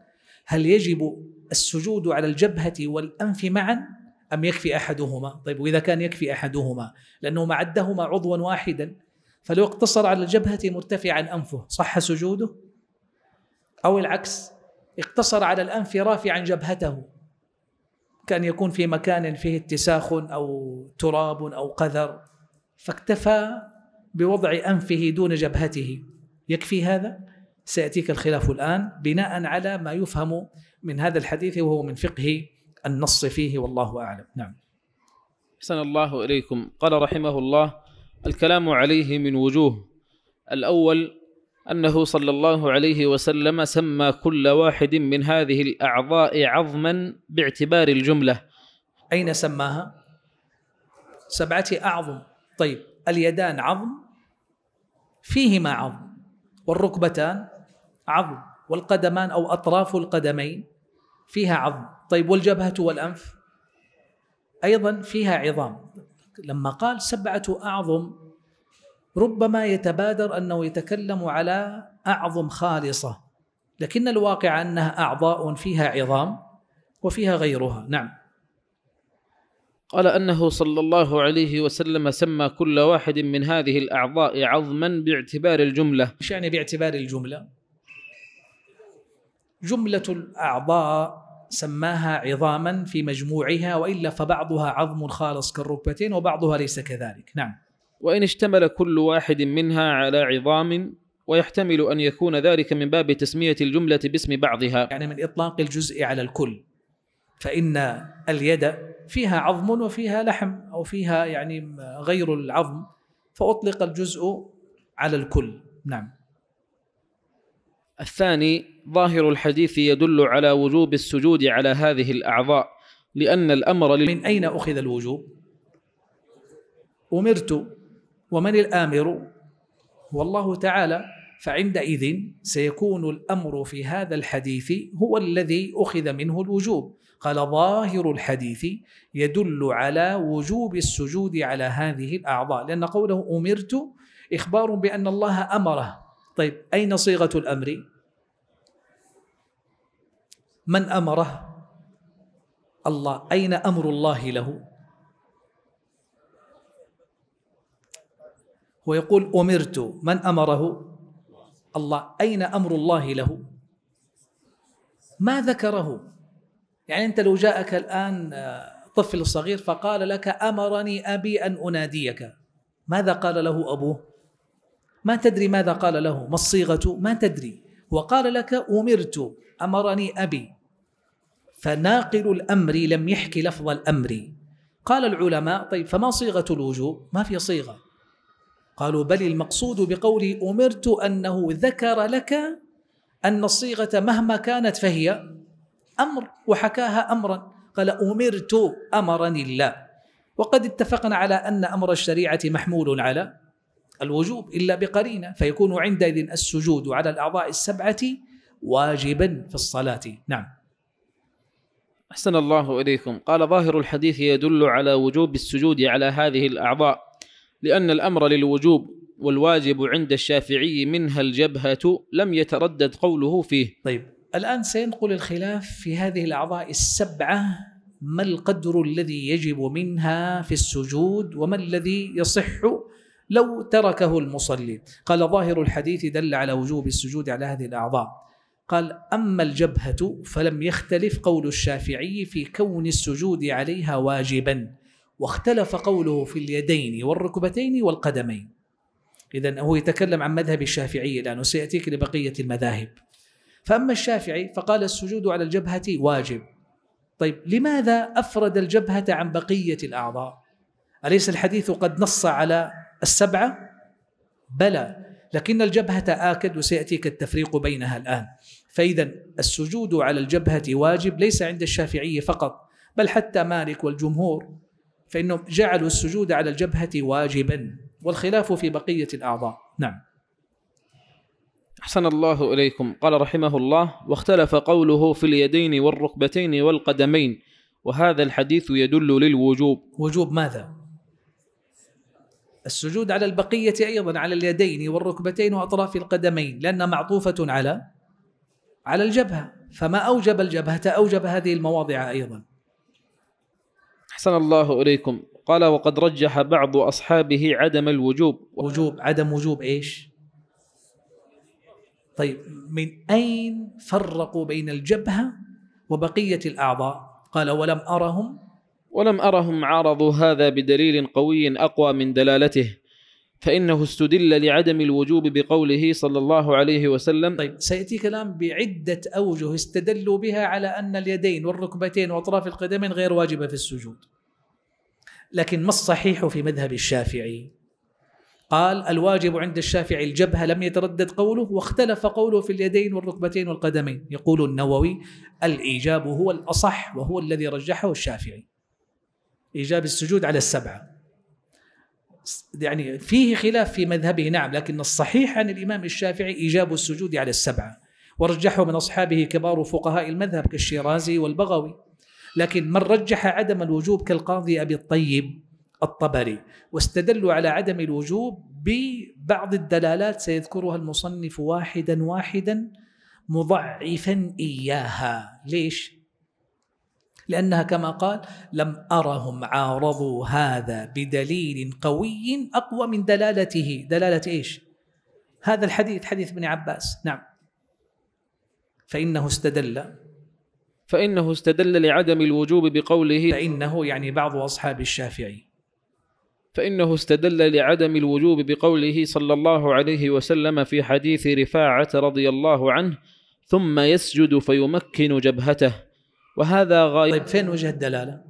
هل يجب السجود على الجبهة والأنف معا أم يكفي أحدهما؟ طيب، وإذا كان يكفي أحدهما، لأنه معدهما عضوا واحدا، فلو اقتصر على الجبهة مرتفعا أنفه صح سجوده، أو العكس اقتصر على الأنف رافعا جبهته، كأن يكون في مكان فيه اتساخ أو تراب أو قذر فاكتفى بوضع أنفه دون جبهته، يكفي هذا؟ سيأتيك الخلاف الآن بناء على ما يفهم من هذا الحديث، وهو من فقه النص فيه، والله أعلم. نعم. أحسن الله إليكم. قال رحمه الله: الكلام عليه من وجوه. الأول: أنه صلى الله عليه وسلم سمى كل واحد من هذه الأعضاء عظما باعتبار الجملة. أين سماها؟ سبعة أعظم. طيب اليدان عظم فيهما عظم، والركبتان عظم، والقدمان أو أطراف القدمين فيها عظم. طيب والجبهة والأنف أيضا فيها عظام. لما قال سبعة أعظم ربما يتبادر أنه يتكلم على أعظم خالصة، لكن الواقع أنها أعضاء فيها عظام وفيها غيرها. نعم. قال أنه صلى الله عليه وسلم سمى كل واحد من هذه الأعضاء عظما باعتبار الجملة. إيش يعني باعتبار الجملة؟ جملة الأعضاء سماها عظاما في مجموعها، وإلا فبعضها عظم خالص كالركبتين وبعضها ليس كذلك. نعم. وإن اشتمل كل واحد منها على عظام، ويحتمل أن يكون ذلك من باب تسمية الجملة باسم بعضها، يعني من إطلاق الجزء على الكل. فإن اليد فيها عظم وفيها لحم أو فيها يعني غير العظم، فأطلق الجزء على الكل. نعم. الثاني ظاهر الحديث يدل على وجوب السجود على هذه الأعضاء، لأن الأمر لل... من أين أخذ الوجوب؟ أمرت، ومن الآمر؟ والله تعالى. فعندئذ سيكون الأمر في هذا الحديث هو الذي أخذ منه الوجوب. قال ظاهر الحديث يدل على وجوب السجود على هذه الأعضاء، لأن قوله أمرت إخبار بأن الله أمره. طيب أين صيغة الأمر؟ من أمره؟ الله. أين أمر الله له؟ هو يقول أمرت، من أمره؟ الله. أين أمر الله له؟ ما ذكره. يعني أنت لو جاءك الآن طفل صغير فقال لك أمرني أبي أن أناديك، ماذا قال له أبوه؟ ما تدري ماذا قال له، ما الصيغة؟ ما تدري. وقال لك أمرت، أمرني أبي، فناقل الأمر لم يحكي لفظ الأمر. قال العلماء طيب فما صيغة الوجوب؟ ما في صيغة. قالوا بل المقصود بقولي أمرت أنه ذكر لك أن الصيغة مهما كانت فهي أمر، وحكاها أمرا. قال أمرت، أمرني الله. وقد اتفقنا على أن أمر الشريعة محمول على الوجوب إلا بقرينة، فيكون عندئذ السجود على الأعضاء السبعة واجبا في الصلاة. نعم. أحسن الله إليكم. قال ظاهر الحديث يدل على وجوب السجود على هذه الأعضاء، لأن الأمر للوجوب، والواجب عند الشافعي منها الجبهة لم يتردد قوله فيه. طيب الآن سينقل الخلاف في هذه الأعضاء السبعة، ما القدر الذي يجب منها في السجود، وما الذي يصح لو تركه المصلي. قال ظاهر الحديث دل على وجوب السجود على هذه الأعضاء. قال أما الجبهة فلم يختلف قول الشافعي في كون السجود عليها واجباً، واختلف قوله في اليدين والركبتين والقدمين. إذن هو يتكلم عن مذهب الشافعي الآن، وسيأتيك لبقية المذاهب. فأما الشافعي فقال السجود على الجبهة واجب. طيب لماذا أفرد الجبهة عن بقية الأعضاء؟ أليس الحديث قد نص على السبعة؟ بلى، لكن الجبهة آكد، وسيأتيك التفريق بينها الآن. فإذا السجود على الجبهة واجب ليس عند الشافعي فقط، بل حتى مالك والجمهور، فإنهم جعلوا السجود على الجبهة واجبا، والخلاف في بقية الأعضاء. نعم. أحسن الله إليكم. قال رحمه الله واختلف قوله في اليدين والركبتين والقدمين، وهذا الحديث يدل للوجوب. وجوب ماذا؟ السجود على البقية أيضا، على اليدين والركبتين وأطراف القدمين، لأنها معطوفة على على الجبهة، فما أوجب الجبهة أوجب هذه المواضع أيضا. أحسن الله إليكم. قال وقد رجح بعض أصحابه عدم الوجوب. وجوب، عدم وجوب إيش؟ طيب من أين فرقوا بين الجبهة وبقية الأعضاء؟ قال ولم أرهم ولم أرهم عارضوا هذا بدليل قوي أقوى من دلالته، فإنه استدل لعدم الوجوب بقوله صلى الله عليه وسلم. طيب سيأتي كلام بعدة أوجه استدلوا بها على أن اليدين والركبتين وأطراف القدمين غير واجبة في السجود، لكن ما الصحيح في مذهب الشافعي؟ قال الواجب عند الشافعي الجبهة، لم يتردد قوله، واختلف قوله في اليدين والركبتين والقدمين. يقول النووي الإيجاب هو الأصح، وهو الذي رجحه الشافعي، إيجاب السجود على السبعة. يعني فيه خلاف في مذهبه نعم، لكن الصحيح عن الإمام الشافعي إيجاب السجود على السبعة، ورجحه من أصحابه كبار فقهاء المذهب كالشيرازي والبغوي، لكن من رجح عدم الوجوب كالقاضي أبي الطيب الطبري، واستدلوا على عدم الوجوب ببعض الدلالات سيذكرها المصنف واحدا واحدا مضعفا إياها. ليش؟ لأنها كما قال لم أرهم عارضوا هذا بدليل قوي أقوى من دلالته. دلالة إيش؟ هذا الحديث، حديث ابن عباس. نعم، فإنه استدل فإنه استدل لعدم الوجوب بقوله فإنه يعني بعض أصحاب الشافعي فإنه استدل لعدم الوجوب بقوله صلى الله عليه وسلم في حديث رفاعة رضي الله عنه ثم يسجد فيمكن جبهته، وهذا غاية. طيب فين وجه الدلالة؟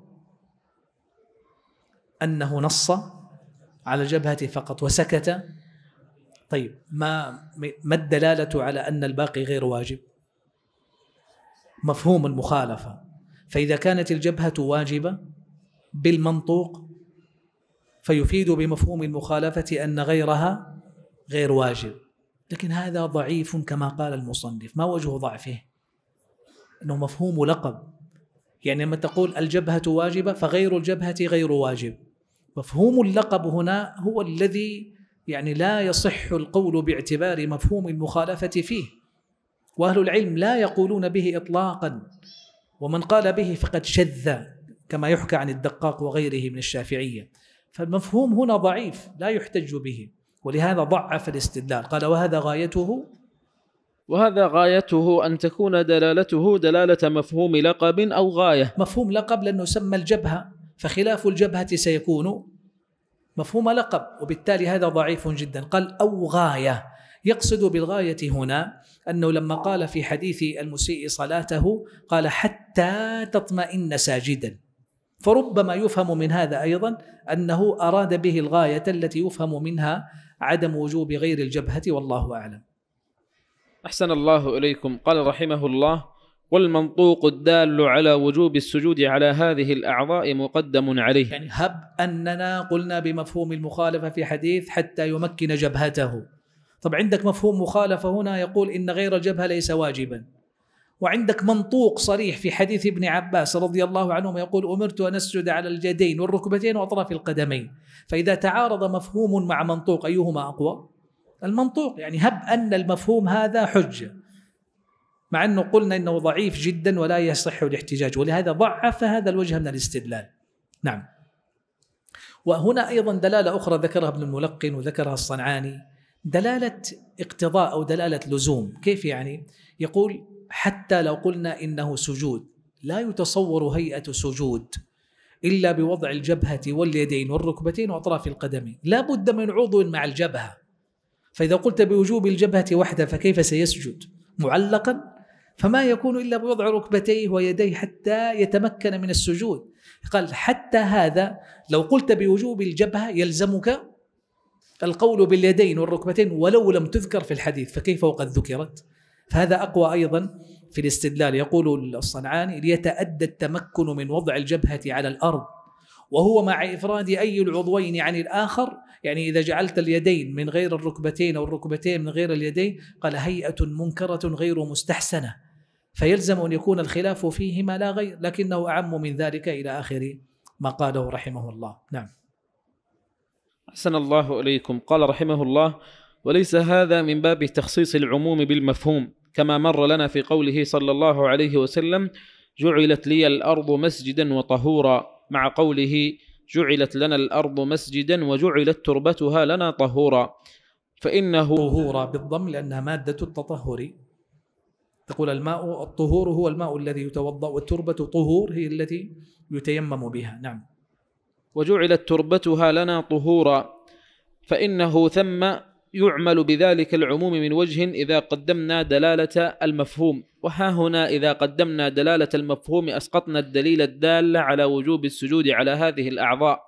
أنه نص على جبهته فقط وسكت. طيب ما ما الدلالة على أن الباقي غير واجب؟ مفهوم المخالفة. فإذا كانت الجبهة واجبة بالمنطوق فيفيد بمفهوم المخالفة أن غيرها غير واجب، لكن هذا ضعيف كما قال المصنف. ما وجه ضعفه؟ أنه مفهوم لقب، يعني لما تقول الجبهة واجبة فغير الجبهة غير واجب، مفهوم اللقب هنا هو الذي يعني لا يصح القول باعتبار مفهوم المخالفة فيه، وأهل العلم لا يقولون به إطلاقا، ومن قال به فقد شذ كما يحكى عن الدقاق وغيره من الشافعية. فالمفهوم هنا ضعيف لا يحتج به، ولهذا ضعف الاستدلال. قال وهذا غايته وهذا غايته أن تكون دلالته دلالة مفهوم لقب أو غاية. مفهوم لقب لأنه سمى الجبهة، فخلاف الجبهة سيكون مفهوم لقب، وبالتالي هذا ضعيف جدا. قال أو غاية، يقصد بالغاية هنا أنه لما قال في حديث المسيء صلاته قال حتى تطمئن ساجدا، فربما يفهم من هذا أيضا أنه أراد به الغاية التي يفهم منها عدم وجوب غير الجبهة، والله أعلم. أحسن الله إليكم. قال رحمه الله والمنطوق الدال على وجوب السجود على هذه الأعضاء مقدم عليه. يعني هب أننا قلنا بمفهوم المخالفة في حديث حتى يمكن جبهته. طب عندك مفهوم مخالفة هنا يقول إن غير الجبهة ليس واجبا، وعندك منطوق صريح في حديث ابن عباس رضي الله عنهما يقول أمرت أن أسجد على اليدين والركبتين وأطراف القدمين. فإذا تعارض مفهوم مع منطوق أيهما أقوى؟ المنطوق. يعني هب أن المفهوم هذا حجة، مع أنه قلنا إنه ضعيف جدا ولا يصح الاحتجاج، ولهذا ضعف هذا الوجه من الاستدلال. نعم. وهنا أيضا دلالة أخرى ذكرها ابن الملقن وذكرها الصنعاني، دلالة اقتضاء أو دلالة لزوم. كيف يعني؟ يقول حتى لو قلنا إنه سجود لا يتصور هيئة سجود إلا بوضع الجبهة واليدين والركبتين وأطراف القدمين، لا بد من عضو مع الجبهة. فإذا قلت بوجوب الجبهة وحده فكيف سيسجد معلقا؟ فما يكون إلا بوضع ركبتيه ويديه حتى يتمكن من السجود. قال حتى هذا لو قلت بوجوب الجبهة يلزمك القول باليدين والركبتين ولو لم تذكر في الحديث، فكيف وقد ذكرت؟ فهذا أقوى أيضا في الاستدلال. يقول الصنعاني ليتأدى التمكن من وضع الجبهة على الأرض، وهو مع إفراد أي العضوين عن الآخر. يعني إذا جعلت اليدين من غير الركبتين أو الركبتين من غير اليدين، قال هيئة منكرة غير مستحسنة، فيلزم أن يكون الخلاف فيهما لا غير، لكنه أعم من ذلك إلى آخر ما قاله رحمه الله. نعم. أحسن الله إليكم. قال رحمه الله وليس هذا من باب تخصيص العموم بالمفهوم، كما مر لنا في قوله صلى الله عليه وسلم جعلت لي الأرض مسجدا وطهورا، مع قوله جعلت لنا الأرض مسجدا وجعلت تربتها لنا طهورا. فإنه طهورا بالضم لأنها مادة التطهر، تقول الماء الطهور هو الماء الذي يتوضأ، والتربة طهور هي التي يتيمم بها. نعم. وجعلت تربتها لنا طهورا، فإنه ثم يعمل بذلك العموم من وجه إذا قدمنا دلالة المفهوم، وها هنا إذا قدمنا دلالة المفهوم أسقطنا الدليل الدال على وجوب السجود على هذه الأعضاء،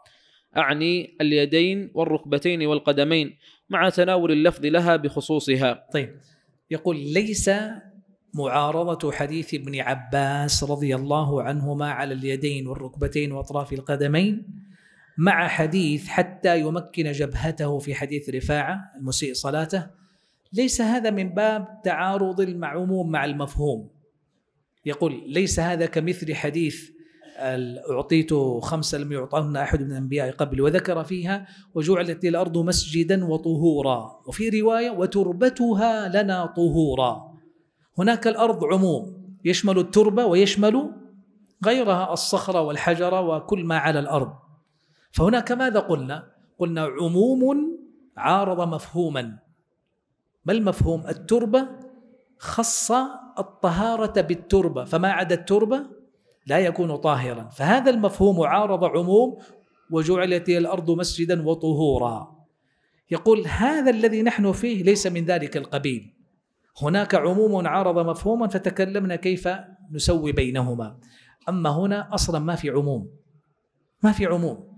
أعني اليدين والركبتين والقدمين مع تناول اللفظ لها بخصوصها. طيب، يقول ليس معارضة حديث ابن عباس رضي الله عنهما على اليدين والركبتين وأطراف القدمين مع حديث حتى يمكن جبهته في حديث رفاعة المسيء صلاته، ليس هذا من باب تعارض المعموم مع المفهوم. يقول ليس هذا كمثل حديث أعطيت خمسة لم يعطهن أحد من الأنبياء قبل وذكر فيها وجعلت الأرض مسجدا وطهورا، وفي رواية وتربتها لنا طهورا. هناك الأرض عموم يشمل التربة ويشمل غيرها، الصخرة والحجرة وكل ما على الأرض. فهناك ماذا قلنا؟ قلنا عموم عارض مفهوما. ما المفهوم؟ التربة، خص الطهارة بالتربة، فما عدا التربة لا يكون طاهرا. فهذا المفهوم عارض عموم وجعلت الأرض مسجدا وطهورا. يقول هذا الذي نحن فيه ليس من ذلك القبيل، هناك عموم عارض مفهوما فتكلمنا كيف نسوي بينهما. أما هنا أصلا ما في عموم، ما في عموم،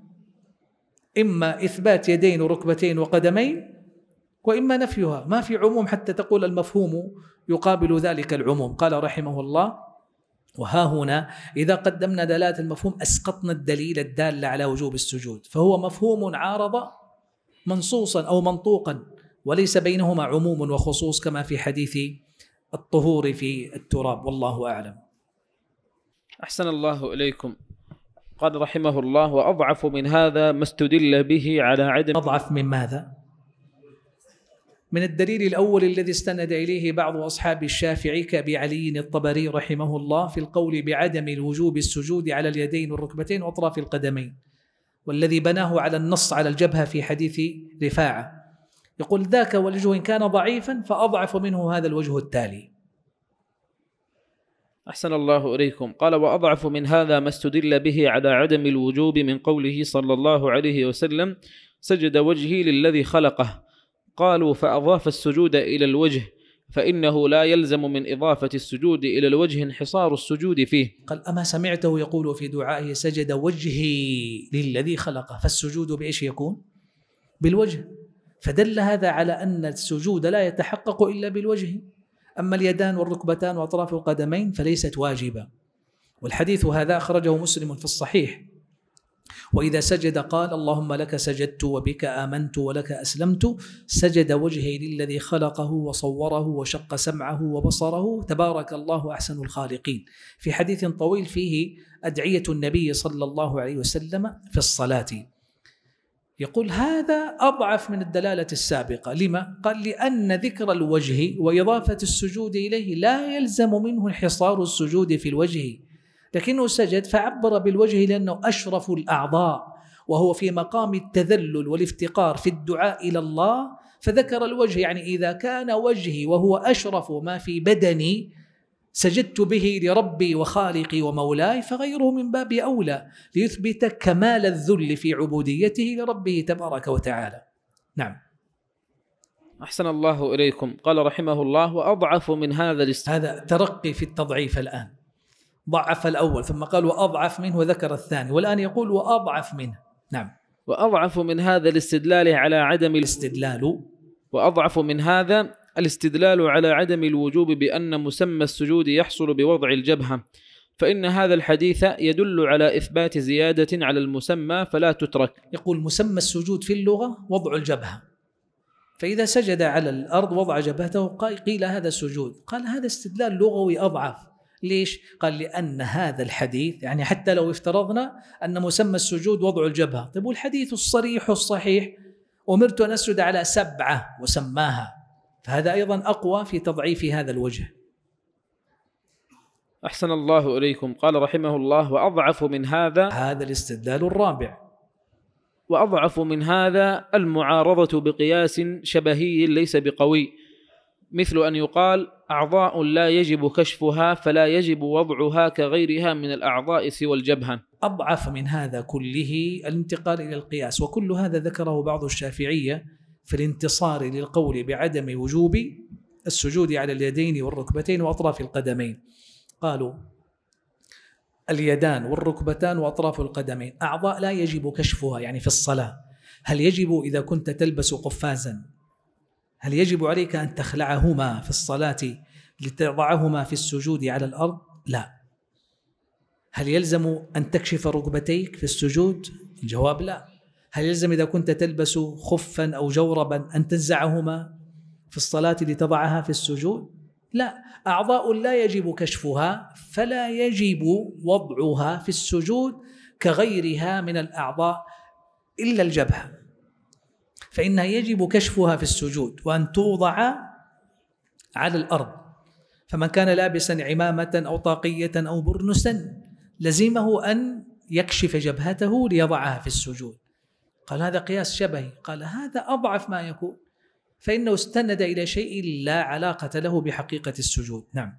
إما إثبات يدين وركبتين وقدمين وإما نفيها، ما في عموم حتى تقول المفهوم يقابل ذلك العموم. قال رحمه الله: وها هنا إذا قدمنا دلالة المفهوم أسقطنا الدليل الدال على وجوب السجود، فهو مفهوم عارض منصوصا أو منطوقا وليس بينهما عموم وخصوص كما في حديث الطهور في التراب، والله أعلم. أحسن الله إليكم. قال رحمه الله: وأضعف من هذا ما استدل به على عدم. أضعف من ماذا؟ من الدليل الأول الذي استند إليه بعض أصحاب الشافعي كأبي علي الطبري رحمه الله في القول بعدم الوجوب السجود على اليدين والركبتين وأطراف القدمين، والذي بناه على النص على الجبهة في حديث رفاعة. يقول: ذاك والوجه إن كان ضعيفا فأضعف منه هذا الوجه التالي. أحسن الله إليكم. قال: وأضعف من هذا ما استدل به على عدم الوجوب من قوله صلى الله عليه وسلم: سجد وجهي للذي خلقه. قالوا: فأضاف السجود إلى الوجه، فإنه لا يلزم من إضافة السجود إلى الوجه انحصار السجود فيه. قال: أما سمعته يقول في دعائه: سجد وجهي للذي خلقه، فالسجود بإيش يكون؟ بالوجه. فدل هذا على أن السجود لا يتحقق إلا بالوجه. أما اليدان والركبتان وأطراف القدمين فليست واجبة. والحديث هذا أخرجه مسلم في الصحيح: وإذا سجد قال: اللهم لك سجدت وبك آمنت ولك أسلمت، سجد وجهي للذي خلقه وصوره وشق سمعه وبصره، تبارك الله أحسن الخالقين. في حديث طويل فيه أدعية النبي صلى الله عليه وسلم في الصلاة. يقول هذا أضعف من الدلالة السابقة. لما؟ قال: لأن ذكر الوجه وإضافة السجود إليه لا يلزم منه انحصار السجود في الوجه، لكنه سجد فعبر بالوجه لأنه أشرف الأعضاء وهو في مقام التذلل والافتقار في الدعاء إلى الله، فذكر الوجه. يعني إذا كان وجهي وهو أشرف ما في بدني سجدت به لربي وخالقي ومولاي، فغيره من باب أولى ليثبت كمال الذل في عبوديته لربه تبارك وتعالى. نعم. أحسن الله إليكم. قال رحمه الله: وأضعف من هذا الاست... هذا ترقي في التضعيف. الآن ضعف الأول ثم قال وأضعف منه وذكر الثاني، والآن يقول وأضعف منه. نعم. وأضعف من هذا الاستدلال على عدم الاستدلال وأضعف من هذا الاستدلال على عدم الوجوب بأن مسمى السجود يحصل بوضع الجبهة، فإن هذا الحديث يدل على إثبات زيادة على المسمى فلا تترك. يقول مسمى السجود في اللغة وضع الجبهة، فإذا سجد على الأرض وضع جبهته قيل هذا سجود. قال هذا استدلال لغوي أضعف. ليش؟ قال لأن هذا الحديث، يعني حتى لو افترضنا أن مسمى السجود وضع الجبهة، طيب والحديث الصريح الصحيح أمرت أن أسجد على سبعة وسماها، فهذا أيضا أقوى في تضعيف هذا الوجه. أحسن الله إليكم. قال رحمه الله: وأضعف من هذا هذا الاستدلال الرابع. وأضعف من هذا المعارضة بقياس شبهي ليس بقوي، مثل أن يقال أعضاء لا يجب كشفها فلا يجب وضعها كغيرها من الأعضاء سوى الجبهة. أضعف من هذا كله الانتقال إلى القياس، وكل هذا ذكره بعض الشافعية في الانتصار للقول بعدم وجوب السجود على اليدين والركبتين وأطراف القدمين. قالوا اليدان والركبتان وأطراف القدمين، أعضاء لا يجب كشفها يعني في الصلاة، هل يجب إذا كنت تلبس قفازا هل يجب عليك أن تخلعهما في الصلاة لتضعهما في السجود على الأرض؟ لا. هل يلزم أن تكشف ركبتيك في السجود؟ الجواب لا. هل يلزم إذا كنت تلبس خفا أو جوربا أن تنزعهما في الصلاة لتضعها في السجود؟ لا. أعضاء لا يجب كشفها فلا يجب وضعها في السجود كغيرها من الأعضاء إلا الجبهة، فإنها يجب كشفها في السجود وأن توضع على الأرض. فمن كان لابسا عمامة أو طاقية أو برنسا لزمه أن يكشف جبهته ليضعها في السجود. قال هذا قياس شبهي، قال هذا أضعف ما يكون، فإنه استند إلى شيء لا علاقة له بحقيقة السجود. نعم.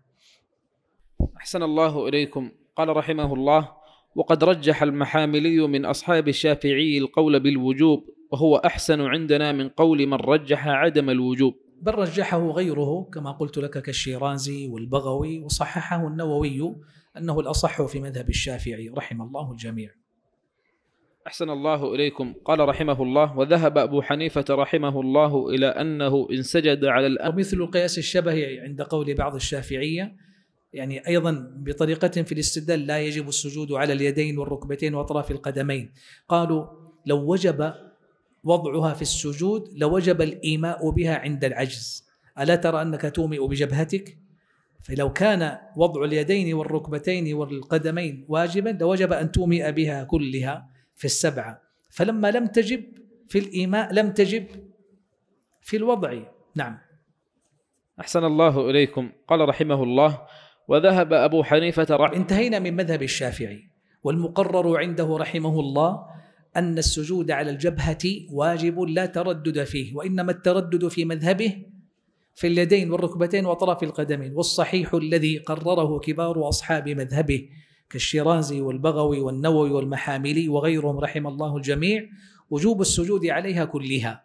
أحسن الله إليكم. قال رحمه الله: وقد رجح المحاملي من أصحاب الشافعي القول بالوجوب، وهو أحسن عندنا من قول من رجح عدم الوجوب، بل رجحه غيره كما قلت لك كالشيرازي والبغوي، وصححه النووي أنه الأصح في مذهب الشافعي رحم الله الجميع. أحسن الله إليكم. قال رحمه الله: وذهب أبو حنيفة رحمه الله إلى أنه إن سجد على الأرض. ومثل القياس الشبهي عند قول بعض الشافعية يعني أيضا بطريقة في الاستدلال لا يجب السجود على اليدين والركبتين وأطراف القدمين، قالوا لو وجب وضعها في السجود لوجب الإيماء بها عند العجز، ألا ترى أنك تومئ بجبهتك؟ فلو كان وضع اليدين والركبتين والقدمين واجبا لوجب أن تومئ بها كلها في السبعة، فلما لم تجب في الإيماء لم تجب في الوضع. نعم. أحسن الله إليكم. قال رحمه الله: وذهب أبو حنيفة رحمه انتهينا من مذهب الشافعي، والمقرر عنده رحمه الله أن السجود على الجبهة واجب لا تردد فيه، وإنما التردد في مذهبه في اليدين والركبتين وأطراف القدمين، والصحيح الذي قرره كبار أصحاب مذهبه كالشيرازي والبغوي والنووي والمحاملي وغيرهم رحم الله الجميع وجوب السجود عليها كلها.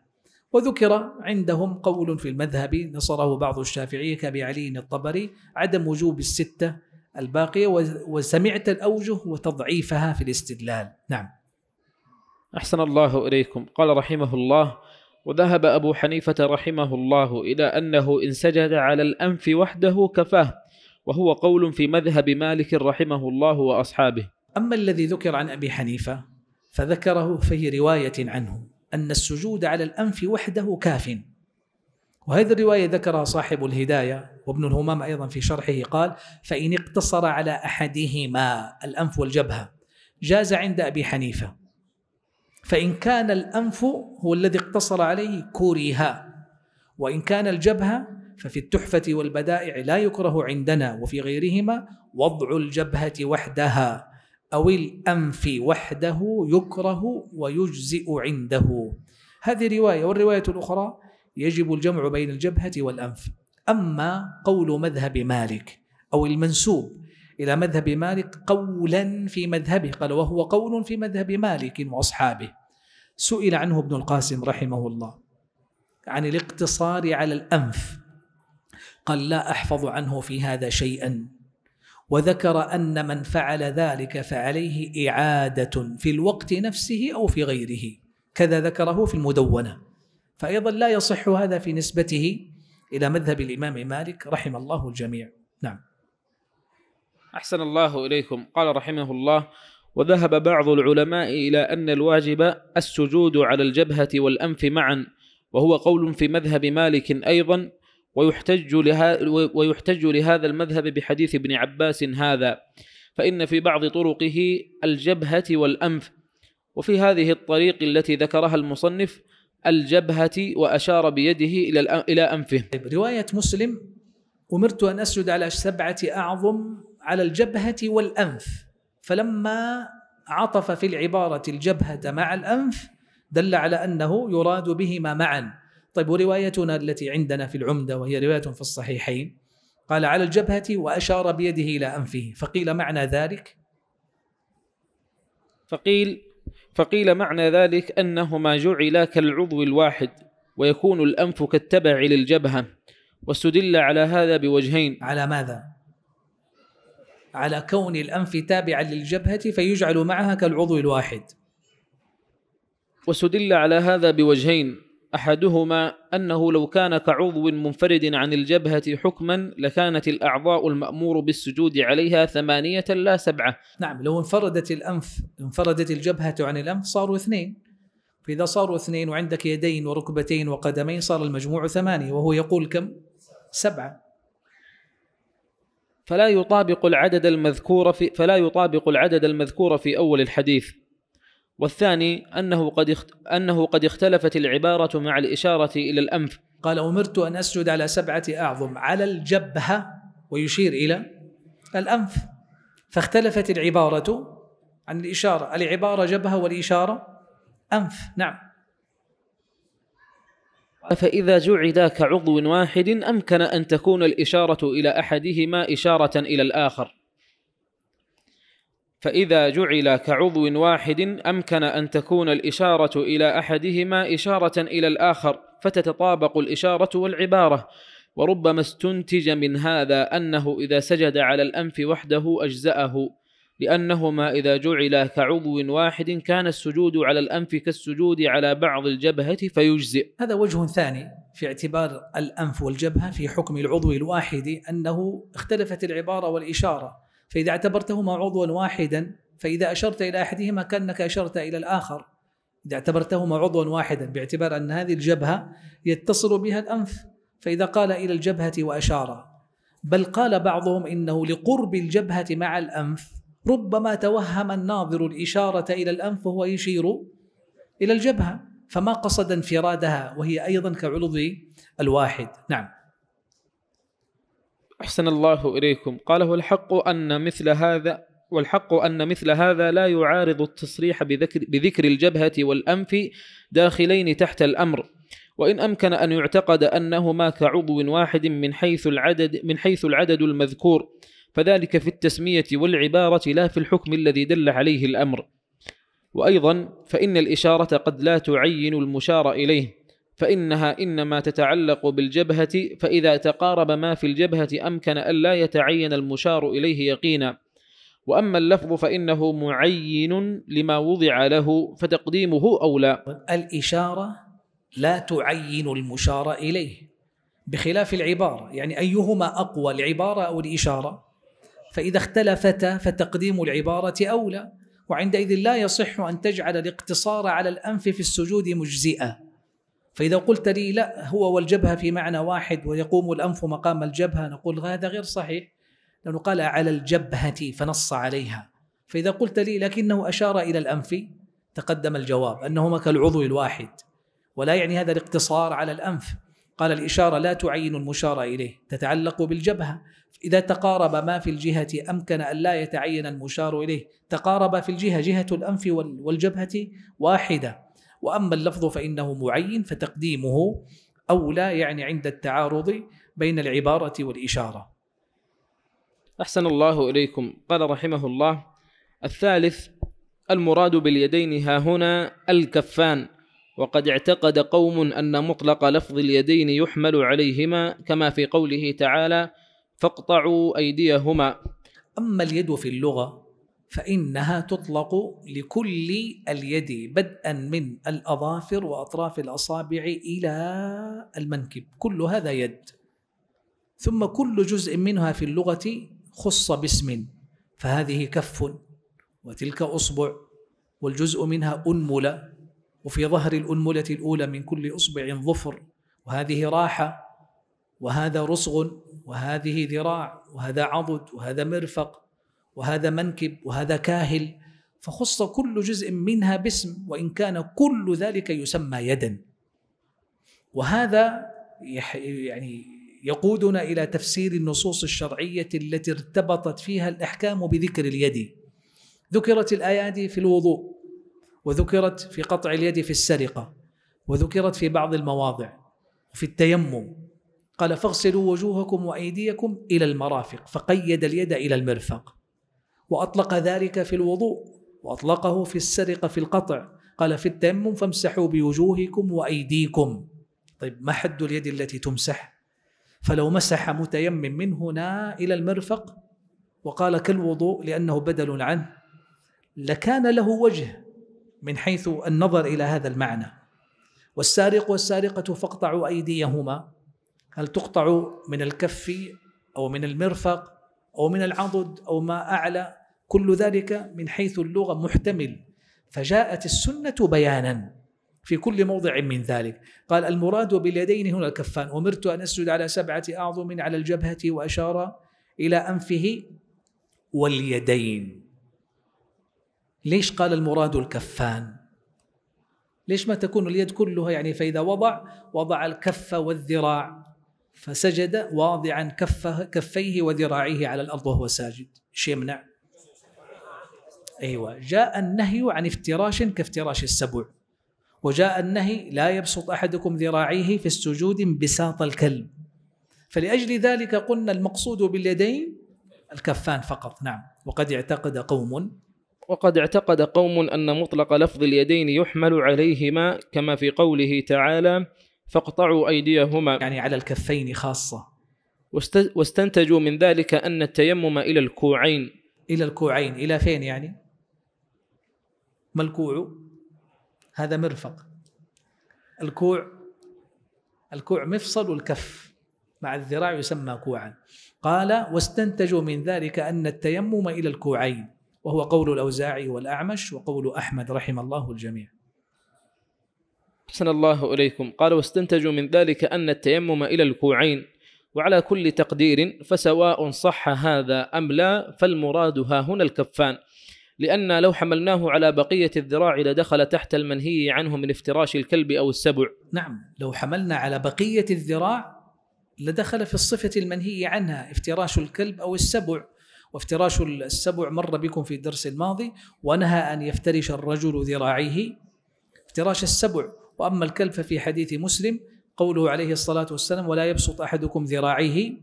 وذكر عندهم قول في المذهب نصره بعض الشافعية كأبي علي الطبري عدم وجوب الستة الباقية، وسمعت الأوجه وتضعيفها في الاستدلال. نعم. أحسن الله إليكم. قال رحمه الله: وذهب أبو حنيفة رحمه الله إلى أنه إن سجد على الأنف وحده كفاه، وهو قول في مذهب مالك رحمه الله وأصحابه. أما الذي ذكر عن أبي حنيفة فذكره في رواية عنه أن السجود على الأنف وحده كاف، وهذه الرواية ذكرها صاحب الهداية وابن الهمام أيضا في شرحه، قال فإن اقتصر على أحدهما الأنف والجبهة جاز عند أبي حنيفة، فإن كان الأنف هو الذي اقتصر عليه كره، وإن كان الجبهة ففي التحفة والبدائع لا يكره عندنا وفي غيرهما وضع الجبهة وحدها أو الأنف وحده يكره ويجزئ عنده. هذه رواية، والرواية الأخرى يجب الجمع بين الجبهة والأنف. أما قول مذهب مالك أو المنسوب إلى مذهب مالك قولا في مذهبه، قال وهو قول في مذهب مالك وأصحابه. سئل عنه ابن القاسم رحمه الله عن الاقتصار على الأنف، قال لا أحفظ عنه في هذا شيئا، وذكر أن من فعل ذلك فعليه إعادة في الوقت نفسه أو في غيره، كذا ذكره في المدونة. فأيضا لا يصح هذا في نسبته إلى مذهب الإمام مالك رحم الله الجميع. نعم. أحسن الله إليكم. قال رحمه الله: وذهب بعض العلماء إلى أن الواجب السجود على الجبهة والأنف معا، وهو قول في مذهب مالك أيضا، ويحتج لها ويحتج لهذا المذهب بحديث ابن عباس هذا، فإن في بعض طرقه الجبهة والأنف، وفي هذه الطريق التي ذكرها المصنف الجبهة وأشار بيده إلى إلى أنفه. رواية مسلم: أمرت أن أسجد على سبعة أعظم على الجبهة والأنف، فلما عطف في العبارة الجبهة مع الأنف دل على أنه يراد بهما معا. طيب، وروايتنا التي عندنا في العمدة وهي رواية في الصحيحين قال على الجبهة وأشار بيده إلى أنفه، فقيل معنى ذلك فقيل فقيل معنى ذلك أنهما جعلا كالعضو الواحد، ويكون الأنف كالتبع للجبهة، واستدل على هذا بوجهين. على ماذا؟ على كون الأنف تابعا للجبهة فيجعل معها كالعضو الواحد. وسدل على هذا بوجهين: أحدهما أنه لو كان كعضو منفرد عن الجبهة حكما لكانت الأعضاء المأمور بالسجود عليها ثمانية لا سبعة. نعم، لو انفردت الأنف انفردت الجبهة عن الأنف صاروا اثنين، فإذا صاروا اثنين وعندك يدين وركبتين وقدمين صار المجموع ثمانية، وهو يقول كم؟ سبعة. فلا يطابق العدد المذكور في فلا يطابق العدد المذكور في أول الحديث. والثاني أنه قد أنه قد اختلفت العبارة مع الإشارة إلى الأنف. قال: أمرت أن أسجد على سبعة أعظم، على الجبهة ويشير إلى الأنف، فاختلفت العبارة عن الإشارة، العبارة جبهة والإشارة أنف. نعم. فإذا جعدا كعضو واحد أمكن أن تكون الإشارة إلى أحدهما إشارة إلى الآخر. فإذا جعل كعضو واحد أمكن أن تكون الإشارة إلى أحدهما إشارة إلى الآخر، فتتطابق الإشارة والعبارة. وربما استنتج من هذا أنه إذا سجد على الأنف وحده أجزأه، لأنهما إذا جعل كعضو واحد كان السجود على الأنف كالسجود على بعض الجبهة فيجزئ. هذا وجه ثاني في اعتبار الأنف والجبهة في حكم العضو الواحد، أنه اختلفت العبارة والإشارة، فإذا اعتبرتهما عضوا واحدا فإذا أشرت إلى أحدهما كأنك أشرت إلى الآخر، إذا اعتبرتهما عضوا واحدا، باعتبار أن هذه الجبهة يتصل بها الأنف، فإذا قال إلى الجبهة وأشار. بل قال بعضهم إنه لقرب الجبهة مع الأنف ربما توهم الناظر الإشارة إلى الأنف وهو يشير إلى الجبهة، فما قصد انفرادها وهي أيضا كعضو الواحد. نعم. أحسن الله إليكم. قال: والحق أن مثل هذا والحق أن مثل هذا لا يعارض التصريح بذكر, بذكر الجبهة والأنف داخلين تحت الأمر، وإن أمكن أن يعتقد أنهما كعضو واحد من حيث العدد من حيث العدد المذكور، فذلك في التسمية والعبارة لا في الحكم الذي دل عليه الأمر. وأيضا فإن الإشارة قد لا تعين المشار إليه، فإنها إنما تتعلق بالجبهة، فإذا تقارب ما في الجبهة أمكن أن لا يتعين المشار إليه يقينا. وأما اللفظ فإنه معين لما وضع له، فتقديمه أولى. الإشارة لا تعين المشار إليه بخلاف العبارة، يعني أيهما أقوى، العبارة أو الإشارة؟ فإذا اختلفتا فتقديم العبارة أولى، وعندئذ لا يصح أن تجعل الاقتصار على الأنف في السجود مجزئة. فإذا قلت لي لا، هو والجبهة في معنى واحد ويقوم الأنف مقام الجبهة، نقول هذا غير صحيح، لأنه قال على الجبهة فنص عليها. فإذا قلت لي لكنه أشار إلى الأنف، تقدم الجواب أنهما كالعضو الواحد، ولا يعني هذا الاقتصار على الأنف. قال: الإشارة لا تعين المشار إليه، تتعلق بالجبهة، إذا تقارب ما في الجهة أمكن أن لا يتعين المشار إليه. تقارب في الجهة، جهة الأنف والجبهة واحدة. وأما اللفظ فإنه معين، فتقديمه أولى، يعني عند التعارض بين العبارة والإشارة. أحسن الله إليكم. قال رحمه الله: الثالث المراد باليدين ها هنا الكفان. وقد اعتقد قوم أن مطلق لفظ اليدين يحمل عليهما، كما في قوله تعالى: فاقطعوا أيديهما. أما اليد في اللغة فإنها تطلق لكل اليد، بدءا من الأظافر وأطراف الأصابع إلى المنكب، كل هذا يد. ثم كل جزء منها في اللغة خص باسم، فهذه كف، وتلك أصبع، والجزء منها أنملة، وفي ظهر الأنملة الأولى من كل أصبع ظفر، وهذه راحة، وهذا رصغ، وهذه ذراع، وهذا عضد، وهذا مرفق، وهذا منكب، وهذا كاهل، فخص كل جزء منها باسم، وإن كان كل ذلك يسمى يدا. وهذا يعني يقودنا إلى تفسير النصوص الشرعية التي ارتبطت فيها الأحكام بذكر اليد. ذكرت الآيات في الوضوء، وذكرت في قطع اليد في السرقة، وذكرت في بعض المواضع وفي التيمم. قال: فاغسلوا وجوهكم وأيديكم إلى المرافق، فقيد اليد إلى المرفق، وأطلق ذلك في الوضوء، وأطلقه في السرقة في القطع. قال: في التيمم فامسحوا بوجوهكم وأيديكم. طيب، ما حد اليد التي تمسح؟ فلو مسح متيمم من هنا إلى المرفق وقال كالوضوء لأنه بدل عنه، لكان له وجه من حيث النظر إلى هذا المعنى. والسارق والسارقة فاقطعوا أيديهما، هل تقطع من الكف أو من المرفق أو من العضد أو ما أعلى؟ كل ذلك من حيث اللغة محتمل، فجاءت السنة بيانا في كل موضع من ذلك. قال المراد باليدين هنا الكفان. أمرت أن أسجد على سبعة أعظم على الجبهة، وأشار إلى أنفه واليدين. ليش قال المراد الكفان؟ ليش ما تكون اليد كلها؟ يعني فإذا وضع وضع الكف والذراع، فسجد واضعا كفه كفيه وذراعيه على الأرض وهو ساجد، شيء يمنع؟ أيوة. جاء النهي عن افتراش كافتراش السبع، وجاء النهي لا يبسط أحدكم ذراعيه في السجود بساط الكلب، فلأجل ذلك قلنا المقصود باليدين الكفان فقط. نعم. وقد اعتقد قوم وقد اعتقد قوم أن مطلق لفظ اليدين يحمل عليهما، كما في قوله تعالى فاقطعوا أيديهما، يعني على الكفين خاصة. واستنتجوا من ذلك أن التيمم إلى الكوعين. إلى الكوعين، إلى فين يعني؟ ما الكوع؟ هذا مرفق. الكوع الكوع مفصل الكف مع الذراع يسمى كوعا. قال واستنتجوا من ذلك أن التيمم إلى الكوعين، وهو قول الأوزاعي والأعمش وقول أحمد رحم الله الجميع. أحسن الله إليكم. قال واستنتجوا من ذلك أن التيمم إلى الكوعين، وعلى كل تقدير فسواء صح هذا أم لا فالمراد ها هنا الكفان، لأن لو حملناه على بقية الذراع لدخل تحت المنهي عنه من افتراش الكلب أو السبع. نعم، لو حملنا على بقية الذراع لدخل في الصفة المنهي عنها افتراش الكلب أو السبع. وافتراش السبع مر بكم في الدرس الماضي، ونهى أن يفترش الرجل ذراعيه افتراش السبع. وأما الكلب ففي حديث مسلم قوله عليه الصلاة والسلام ولا يبسط أحدكم ذراعيه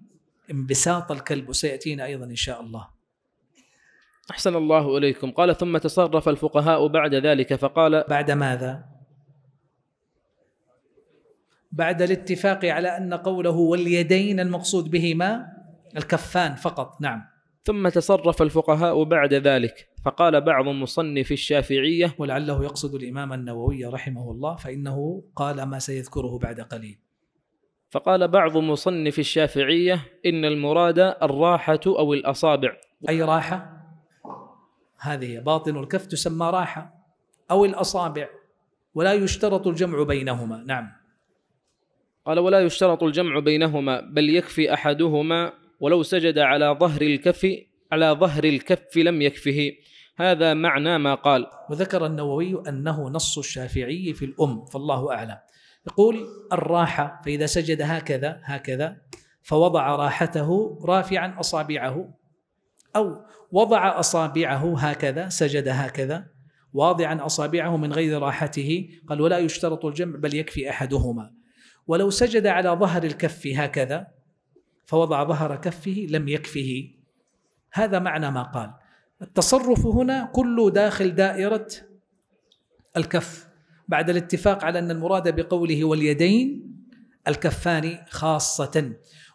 انبساط الكلب، وسيأتينا أيضا إن شاء الله. أحسن الله إليكم. قال ثم تصرف الفقهاء بعد ذلك فقال، بعد ماذا؟ بعد الاتفاق على أن قوله واليدين المقصود بهما الكفان فقط. نعم. ثم تصرف الفقهاء بعد ذلك فقال بعض مصنف الشافعية، ولعله يقصد الإمام النووي رحمه الله فإنه قال ما سيذكره بعد قليل، فقال بعض مصنف الشافعية إن المراد الراحة أو الأصابع. أي راحة؟ هذه باطن الكف تسمى راحة، أو الأصابع، ولا يشترط الجمع بينهما. نعم. قال ولا يشترط الجمع بينهما، بل يكفي أحدهما، ولو سجد على ظهر الكف على ظهر الكف لم يكفه. هذا معنى ما قال. وذكر النووي أنه نص الشافعي في الأم، فالله أعلم. يقول الراحة، فإذا سجد هكذا هكذا فوضع راحته رافعا أصابعه، أو وضع أصابعه هكذا سجد هكذا واضعا أصابعه من غير راحته، قال ولا يشترط الجمع بل يكفي أحدهما. ولو سجد على ظهر الكف هكذا فوضع ظهر كفه لم يكفه. هذا معنى ما قال. التصرف هنا كله داخل دائرة الكف، بعد الاتفاق على أن المراد بقوله واليدين الكفان خاصة.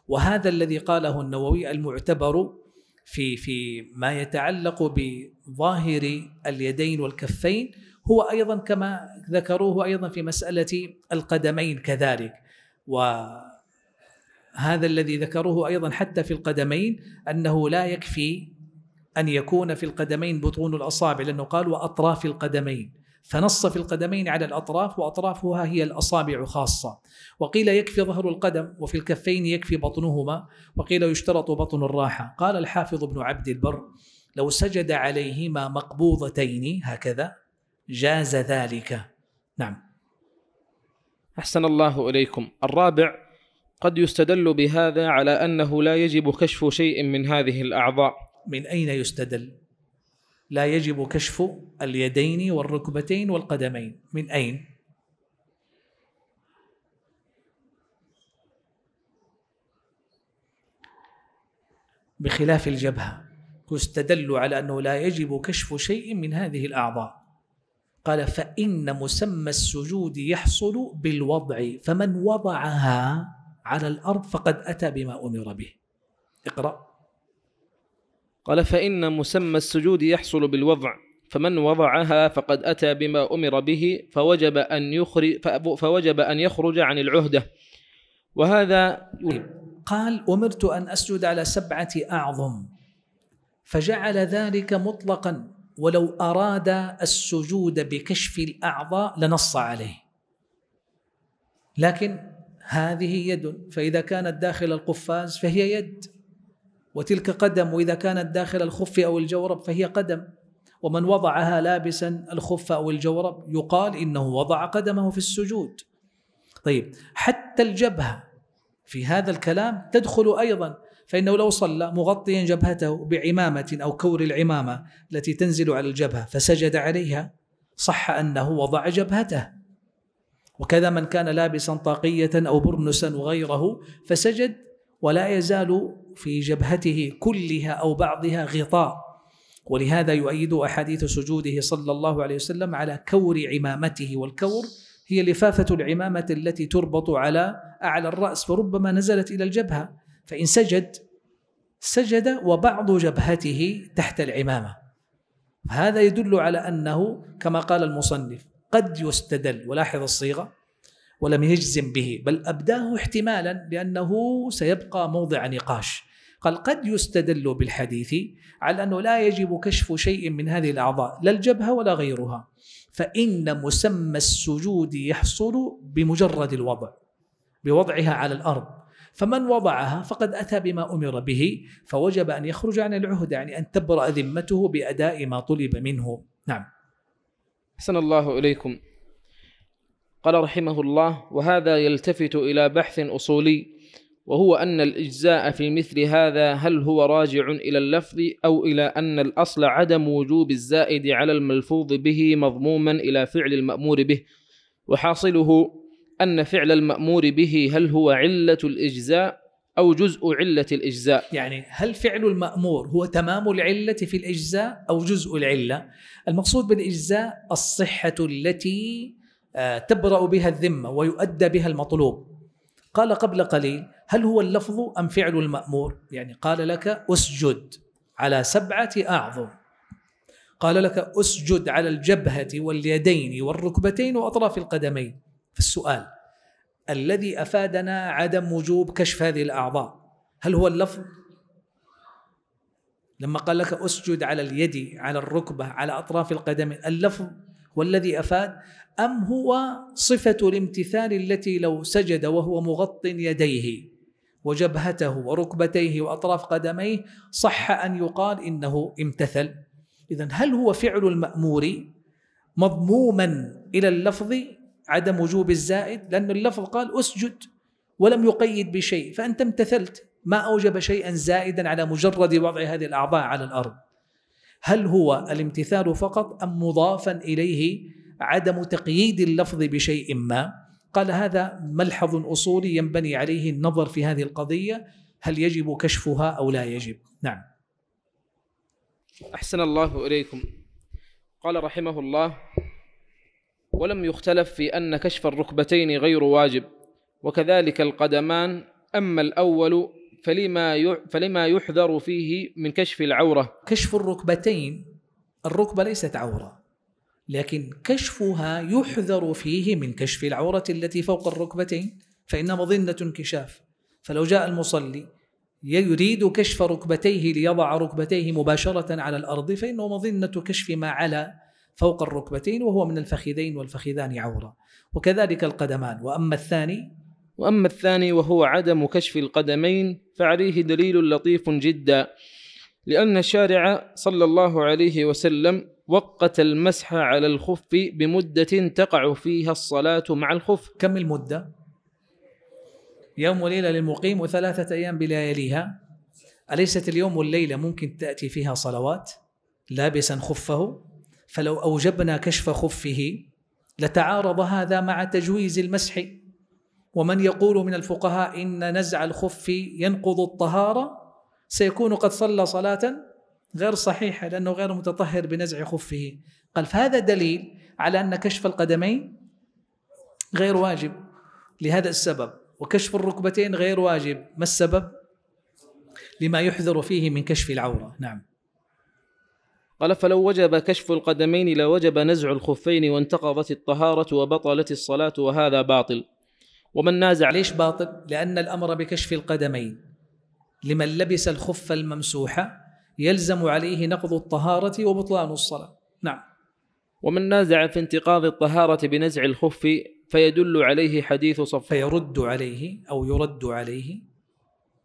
وهذا الذي قاله النووي المعتبر في في ما يتعلق بظاهر اليدين والكفين، هو أيضا كما ذكروه أيضا في مسألة القدمين كذلك. و هذا الذي ذكروه أيضا حتى في القدمين، أنه لا يكفي أن يكون في القدمين بطون الأصابع، لأنه قال وأطراف القدمين، فنص في القدمين على الأطراف، وأطرافها هي الأصابع خاصة. وقيل يكفي ظهر القدم، وفي الكفين يكفي بطنهما، وقيل يشترط بطن الراحة. قال الحافظ ابن عبد البر لو سجد عليهما مقبوضتين هكذا جاز ذلك. نعم. أحسن الله إليكم. الرابع، قد يستدل بهذا على أنه لا يجب كشف شيء من هذه الأعضاء. من أين يستدل؟ لا يجب كشف اليدين والركبتين والقدمين، من أين؟ بخلاف الجبهة، يستدل على أنه لا يجب كشف شيء من هذه الأعضاء. قال فإن مسمى السجود يحصل بالوضع، فمن وضعها على الأرض فقد أتى بما أمر به. اقرأ. قال: فإن مسمى السجود يحصل بالوضع، فمن وضعها فقد أتى بما أمر به، فوجب أن يخرج, فوجب أن يخرج عن العهدة. وهذا قال: أمرت أن أسجد على سبعة أعظم، فجعل ذلك مطلقا، ولو أراد السجود بكشف الأعضاء لنص عليه، لكن هذه يد، فإذا كانت داخل القفاز فهي يد، وتلك قدم، وإذا كانت داخل الخف أو الجورب فهي قدم، ومن وضعها لابسا الخف أو الجورب يقال إنه وضع قدمه في السجود. طيب، حتى الجبهة في هذا الكلام تدخل أيضا، فإنه لو صلى مغطيا جبهته بعمامة أو كور العمامة التي تنزل على الجبهة فسجد عليها صح أنه وضع جبهته، وكذا من كان لابسا طاقية أو برنسا وغيره فسجد ولا يزال في جبهته كلها أو بعضها غطاء، ولهذا يؤيد أحاديث سجوده صلى الله عليه وسلم على كور عمامته، والكور هي لفافة العمامة التي تربط على أعلى الرأس فربما نزلت إلى الجبهة، فإن سجد سجد وبعض جبهته تحت العمامة، هذا يدل على أنه كما قال المصنف قد يستدل، ولاحظ الصيغة ولم يجزم به بل أبداه احتمالا لأنه سيبقى موضع نقاش، قال قد يستدل بالحديث على أنه لا يجب كشف شيء من هذه الأعضاء لا الجبهة ولا غيرها، فإن مسمى السجود يحصل بمجرد الوضع، بوضعها على الأرض، فمن وضعها فقد أتى بما أمر به فوجب أن يخرج عن العهد، يعني أن تبرأ ذمته بأداء ما طلب منه. نعم. أحسن الله إليكم. قال رحمه الله: وهذا يلتفت إلى بحث أصولي، وهو أن الإجزاء في مثل هذا هل هو راجع إلى اللفظ أو إلى أن الأصل عدم وجوب الزائد على الملفوظ به مضموما إلى فعل المأمور به، وحاصله أن فعل المأمور به هل هو علة الإجزاء أو جزء علة الإجزاء. يعني هل فعل المأمور هو تمام العلة في الإجزاء أو جزء العلة؟ المقصود بالإجزاء الصحة التي تبرأ بها الذمة ويؤدى بها المطلوب. قال قبل قليل: هل هو اللفظ أم فعل المأمور؟ يعني قال لك أسجد على سبعة أعظم، قال لك أسجد على الجبهة واليدين والركبتين وأطراف القدمين، فالسؤال الذي أفادنا عدم وجوب كشف هذه الأعضاء هل هو اللفظ لما قال لك أسجد على اليد على الركبة على أطراف القدمين، اللفظ والذي أفاد، أم هو صفة الامتثال التي لو سجد وهو مغطٍ يديه وجبهته وركبتيه وأطراف قدميه صح أن يقال إنه امتثل؟ إذن هل هو فعل المأمور مضموما إلى اللفظ عدم وجوب الزائد، لأن اللفظ قال أسجد ولم يقيد بشيء، فأنت امتثلت، ما أوجب شيئا زائدا على مجرد وضع هذه الأعضاء على الأرض. هل هو الامتثال فقط أم مضافا إليه عدم تقييد اللفظ بشيء ما؟ قال هذا ملحظ أصولي ينبني عليه النظر في هذه القضية، هل يجب كشفها أو لا يجب. نعم. أحسن الله إليكم. قال رحمه الله: ولم يختلف في أن كشف الركبتين غير واجب وكذلك القدمان، أما الأول فلما فلما يحذر فيه من كشف العورة. كشف الركبتين، الركبة ليست عورة لكن كشفها يحذر فيه من كشف العورة التي فوق الركبتين، فإن مظنة انكشاف، فلو جاء المصلي يريد كشف ركبتيه ليضع ركبتيه مباشرة على الأرض فإنه مظنة كشف ما على فوق الركبتين، وهو من الفخذين، والفخذان عورة. وكذلك القدمان. وأما الثاني وأما الثاني وهو عدم كشف القدمين فعليه دليل لطيف جدا، لأن الشارع صلى الله عليه وسلم وقت المسح على الخف بمدة تقع فيها الصلاة مع الخف. كم المدة؟ يوم وليلة للمقيم وثلاثة أيام بلياليها، أليست اليوم والليلة ممكن تأتي فيها صلوات لابسا خفه؟ فلو أوجبنا كشف خفه لتعارض هذا مع تجويز المسح، ومن يقول من الفقهاء إن نزع الخف ينقض الطهارة سيكون قد صلى صلاة غير صحيحة لأنه غير متطهر بنزع خفه. قال فهذا دليل على أن كشف القدمين غير واجب لهذا السبب، وكشف الركبتين غير واجب، ما السبب؟ لما يحذر فيه من كشف العورة. نعم. قال: فلو وجب كشف القدمين لوجب نزع الخفين وانتقضت الطهارة وبطلت الصلاة، وهذا باطل. ومن نازع. ليش باطل؟ لأن الأمر بكشف القدمين لمن لبس الخف الممسوحة يلزم عليه نقض الطهارة وبطلان الصلاة. نعم. ومن نازع في انتقاض الطهارة بنزع الخف فيدل عليه حديث صفوان فيرد عليه أو يرد عليه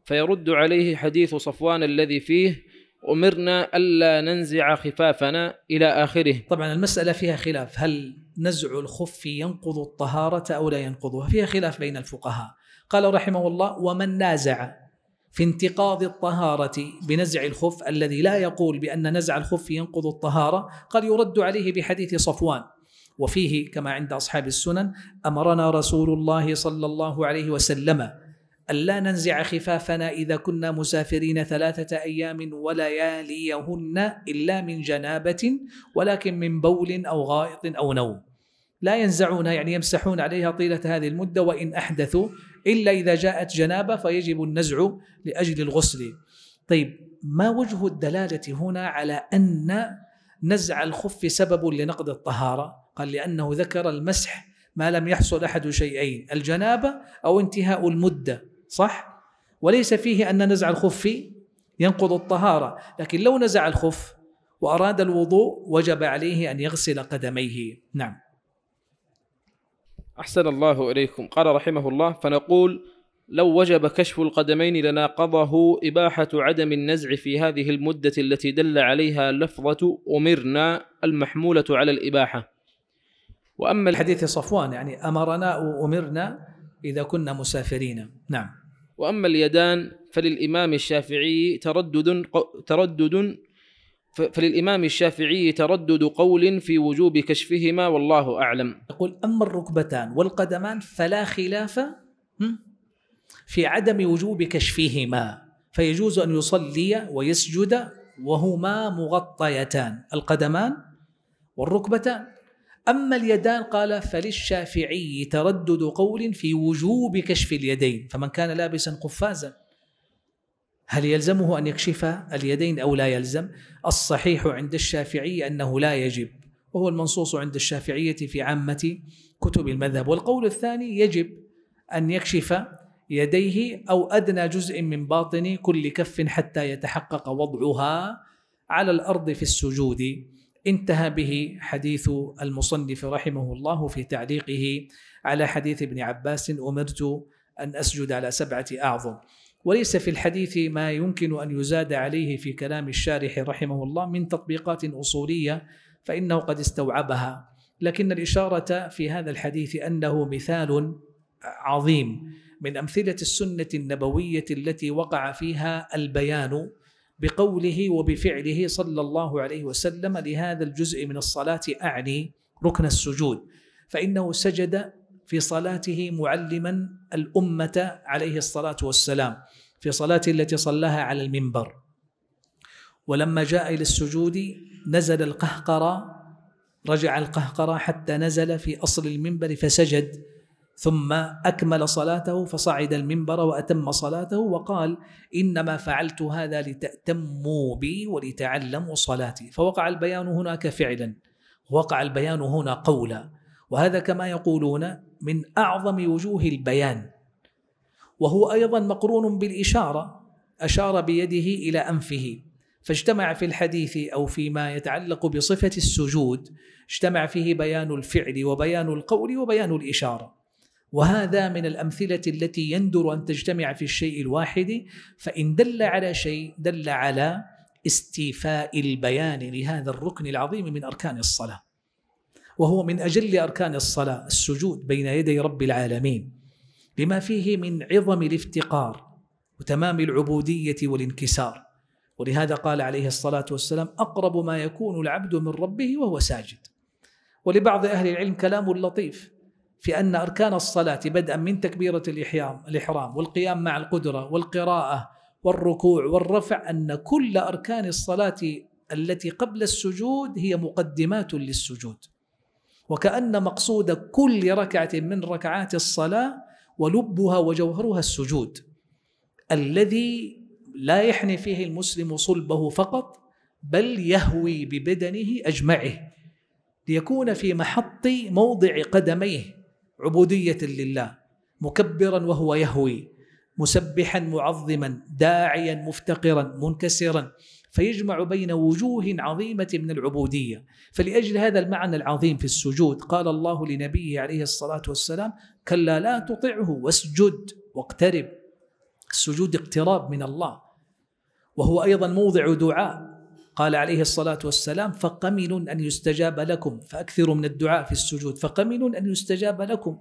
فيرد عليه حديث صفوان الذي فيه أمرنا ألا ننزع خفافنا إلى آخره. طبعا المسألة فيها خلاف، هل نزع الخف ينقض الطهارة أو لا ينقضها؟ فيها خلاف بين الفقهاء. قال رحمه الله: ومن نازع في انتقاض الطهارة بنزع الخف، الذي لا يقول بأن نزع الخف ينقض الطهارة، قال يرد عليه بحديث صفوان، وفيه كما عند أصحاب السنن: أمرنا رسول الله صلى الله عليه وسلم ألا ننزع خفافنا إذا كنا مسافرين ثلاثة أيام ولياليهن إلا من جنابة ولكن من بول أو غائط أو نوم، لا ينزعونها يعني يمسحون عليها طيلة هذه المدة وإن أحدثوا، إلا إذا جاءت جنابة فيجب النزع لأجل الغسل. طيب، ما وجه الدلالة هنا على أن نزع الخف سبب لنقض الطهارة؟ قال: لأنه ذكر المسح ما لم يحصل أحد شيئين، الجنابة أو انتهاء المدة، صح؟ وليس فيه أن نزع الخف ينقض الطهارة، لكن لو نزع الخف وأراد الوضوء وجب عليه أن يغسل قدميه. نعم. أحسن الله إليكم. قال رحمه الله: فنقول لو وجب كشف القدمين لناقضه إباحة عدم النزع في هذه المدة التي دل عليها لفظة أمرنا المحمولة على الإباحة. وأما الحديث صفوان يعني أمرنا وأمرنا إذا كنا مسافرين. نعم. وأما اليدان فللإمام الشافعي تردد تردد فللإمام الشافعي تردد قول في وجوب كشفهما، والله أعلم. يقول: أما الركبتان والقدمان فلا خلاف في عدم وجوب كشفهما، فيجوز أن يصلي ويسجد وهما مغطيتان، القدمان والركبتان. أما اليدان قال: فللشافعي تردد قول في وجوب كشف اليدين، فمن كان لابسا قفازا هل يلزمه أن يكشف اليدين أو لا يلزم؟ الصحيح عند الشافعي أنه لا يجب، وهو المنصوص عند الشافعية في عامة كتب المذهب. والقول الثاني يجب أن يكشف يديه أو أدنى جزء من باطن كل كف حتى يتحقق وضعها على الأرض في السجود. انتهى به حديث المصنف رحمه الله في تعليقه على حديث ابن عباس: أمرت أن أسجد على سبعة أعظم. وليس في الحديث ما يمكن أن يزاد عليه في كلام الشارح رحمه الله من تطبيقات أصولية، فإنه قد استوعبها، لكن الإشارة في هذا الحديث أنه مثال عظيم من أمثلة السنة النبوية التي وقع فيها البيان بقوله وبفعله صلى الله عليه وسلم لهذا الجزء من الصلاة، أعني ركن السجود، فإنه سجد في صلاته معلما الأمة عليه الصلاة والسلام في صلاته التي صلاها على المنبر، ولما جاء إلى السجود نزل القهقرى، رجع القهقرى حتى نزل في أصل المنبر فسجد، ثم أكمل صلاته فصعد المنبر وأتم صلاته وقال: إنما فعلت هذا لتأتموا بي ولتعلموا صلاتي. فوقع البيان هناك فعلا، وقع البيان هنا قولا، وهذا كما يقولون من أعظم وجوه البيان، وهو أيضا مقرون بالإشارة، أشار بيده إلى أنفه، فاجتمع في الحديث أو فيما يتعلق بصفة السجود اجتمع فيه بيان الفعل وبيان القول وبيان الإشارة، وهذا من الأمثلة التي يندر أن تجتمع في الشيء الواحد، فإن دل على شيء دل على استيفاء البيان لهذا الركن العظيم من أركان الصلاة، وهو من أجل أركان الصلاة السجود بين يدي رب العالمين، لما فيه من عظم الافتقار وتمام العبودية والانكسار. ولهذا قال عليه الصلاة والسلام: أقرب ما يكون العبد من ربه وهو ساجد. ولبعض أهل العلم كلام لطيف في أن أركان الصلاة بدءا من تكبيرة الإحرام والقيام مع القدرة والقراءة والركوع والرفع، أن كل أركان الصلاة التي قبل السجود هي مقدمات للسجود، وكأن مقصود كل ركعة من ركعات الصلاة ولبها وجوهرها السجود، الذي لا يحني فيه المسلم صلبه فقط، بل يهوي ببدنه أجمعه ليكون في محط موضع قدميه عبودية لله، مكبرا وهو يهوي، مسبحا معظما، داعيا مفتقرا منكسرا، فيجمع بين وجوه عظيمة من العبودية. فلأجل هذا المعنى العظيم في السجود قال الله لنبيه عليه الصلاة والسلام كلا لا تطعه واسجد واقترب. السجود اقتراب من الله، وهو أيضا موضع دعاء. قال عليه الصلاة والسلام فقمن أن يستجاب لكم، فأكثروا من الدعاء في السجود، فقمن أن يستجاب لكم.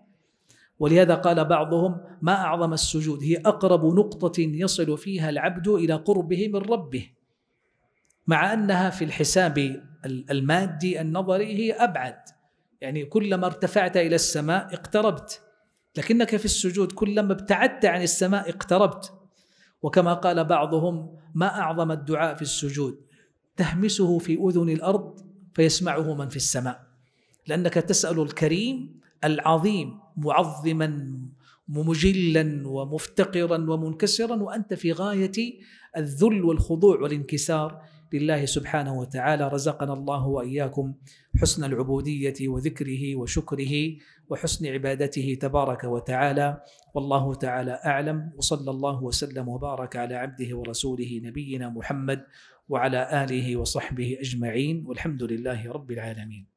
ولهذا قال بعضهم ما أعظم السجود، هي أقرب نقطة يصل فيها العبد إلى قربه من ربه، مع أنها في الحساب المادي النظري هي أبعد، يعني كلما ارتفعت إلى السماء اقتربت، لكنك في السجود كلما ابتعدت عن السماء اقتربت. وكما قال بعضهم ما أعظم الدعاء في السجود تهمسه في أذن الأرض فيسمعه من في السماء، لأنك تسأل الكريم العظيم معظما ممجلا ومفتقرا ومنكسرا وأنت في غاية الذل والخضوع والانكسار لله سبحانه وتعالى. رزقنا الله وإياكم حسن العبودية وذكره وشكره وحسن عبادته تبارك وتعالى، والله تعالى أعلم، وصلى الله وسلم وبارك على عبده ورسوله نبينا محمد وعلى آله وصحبه أجمعين، والحمد لله رب العالمين.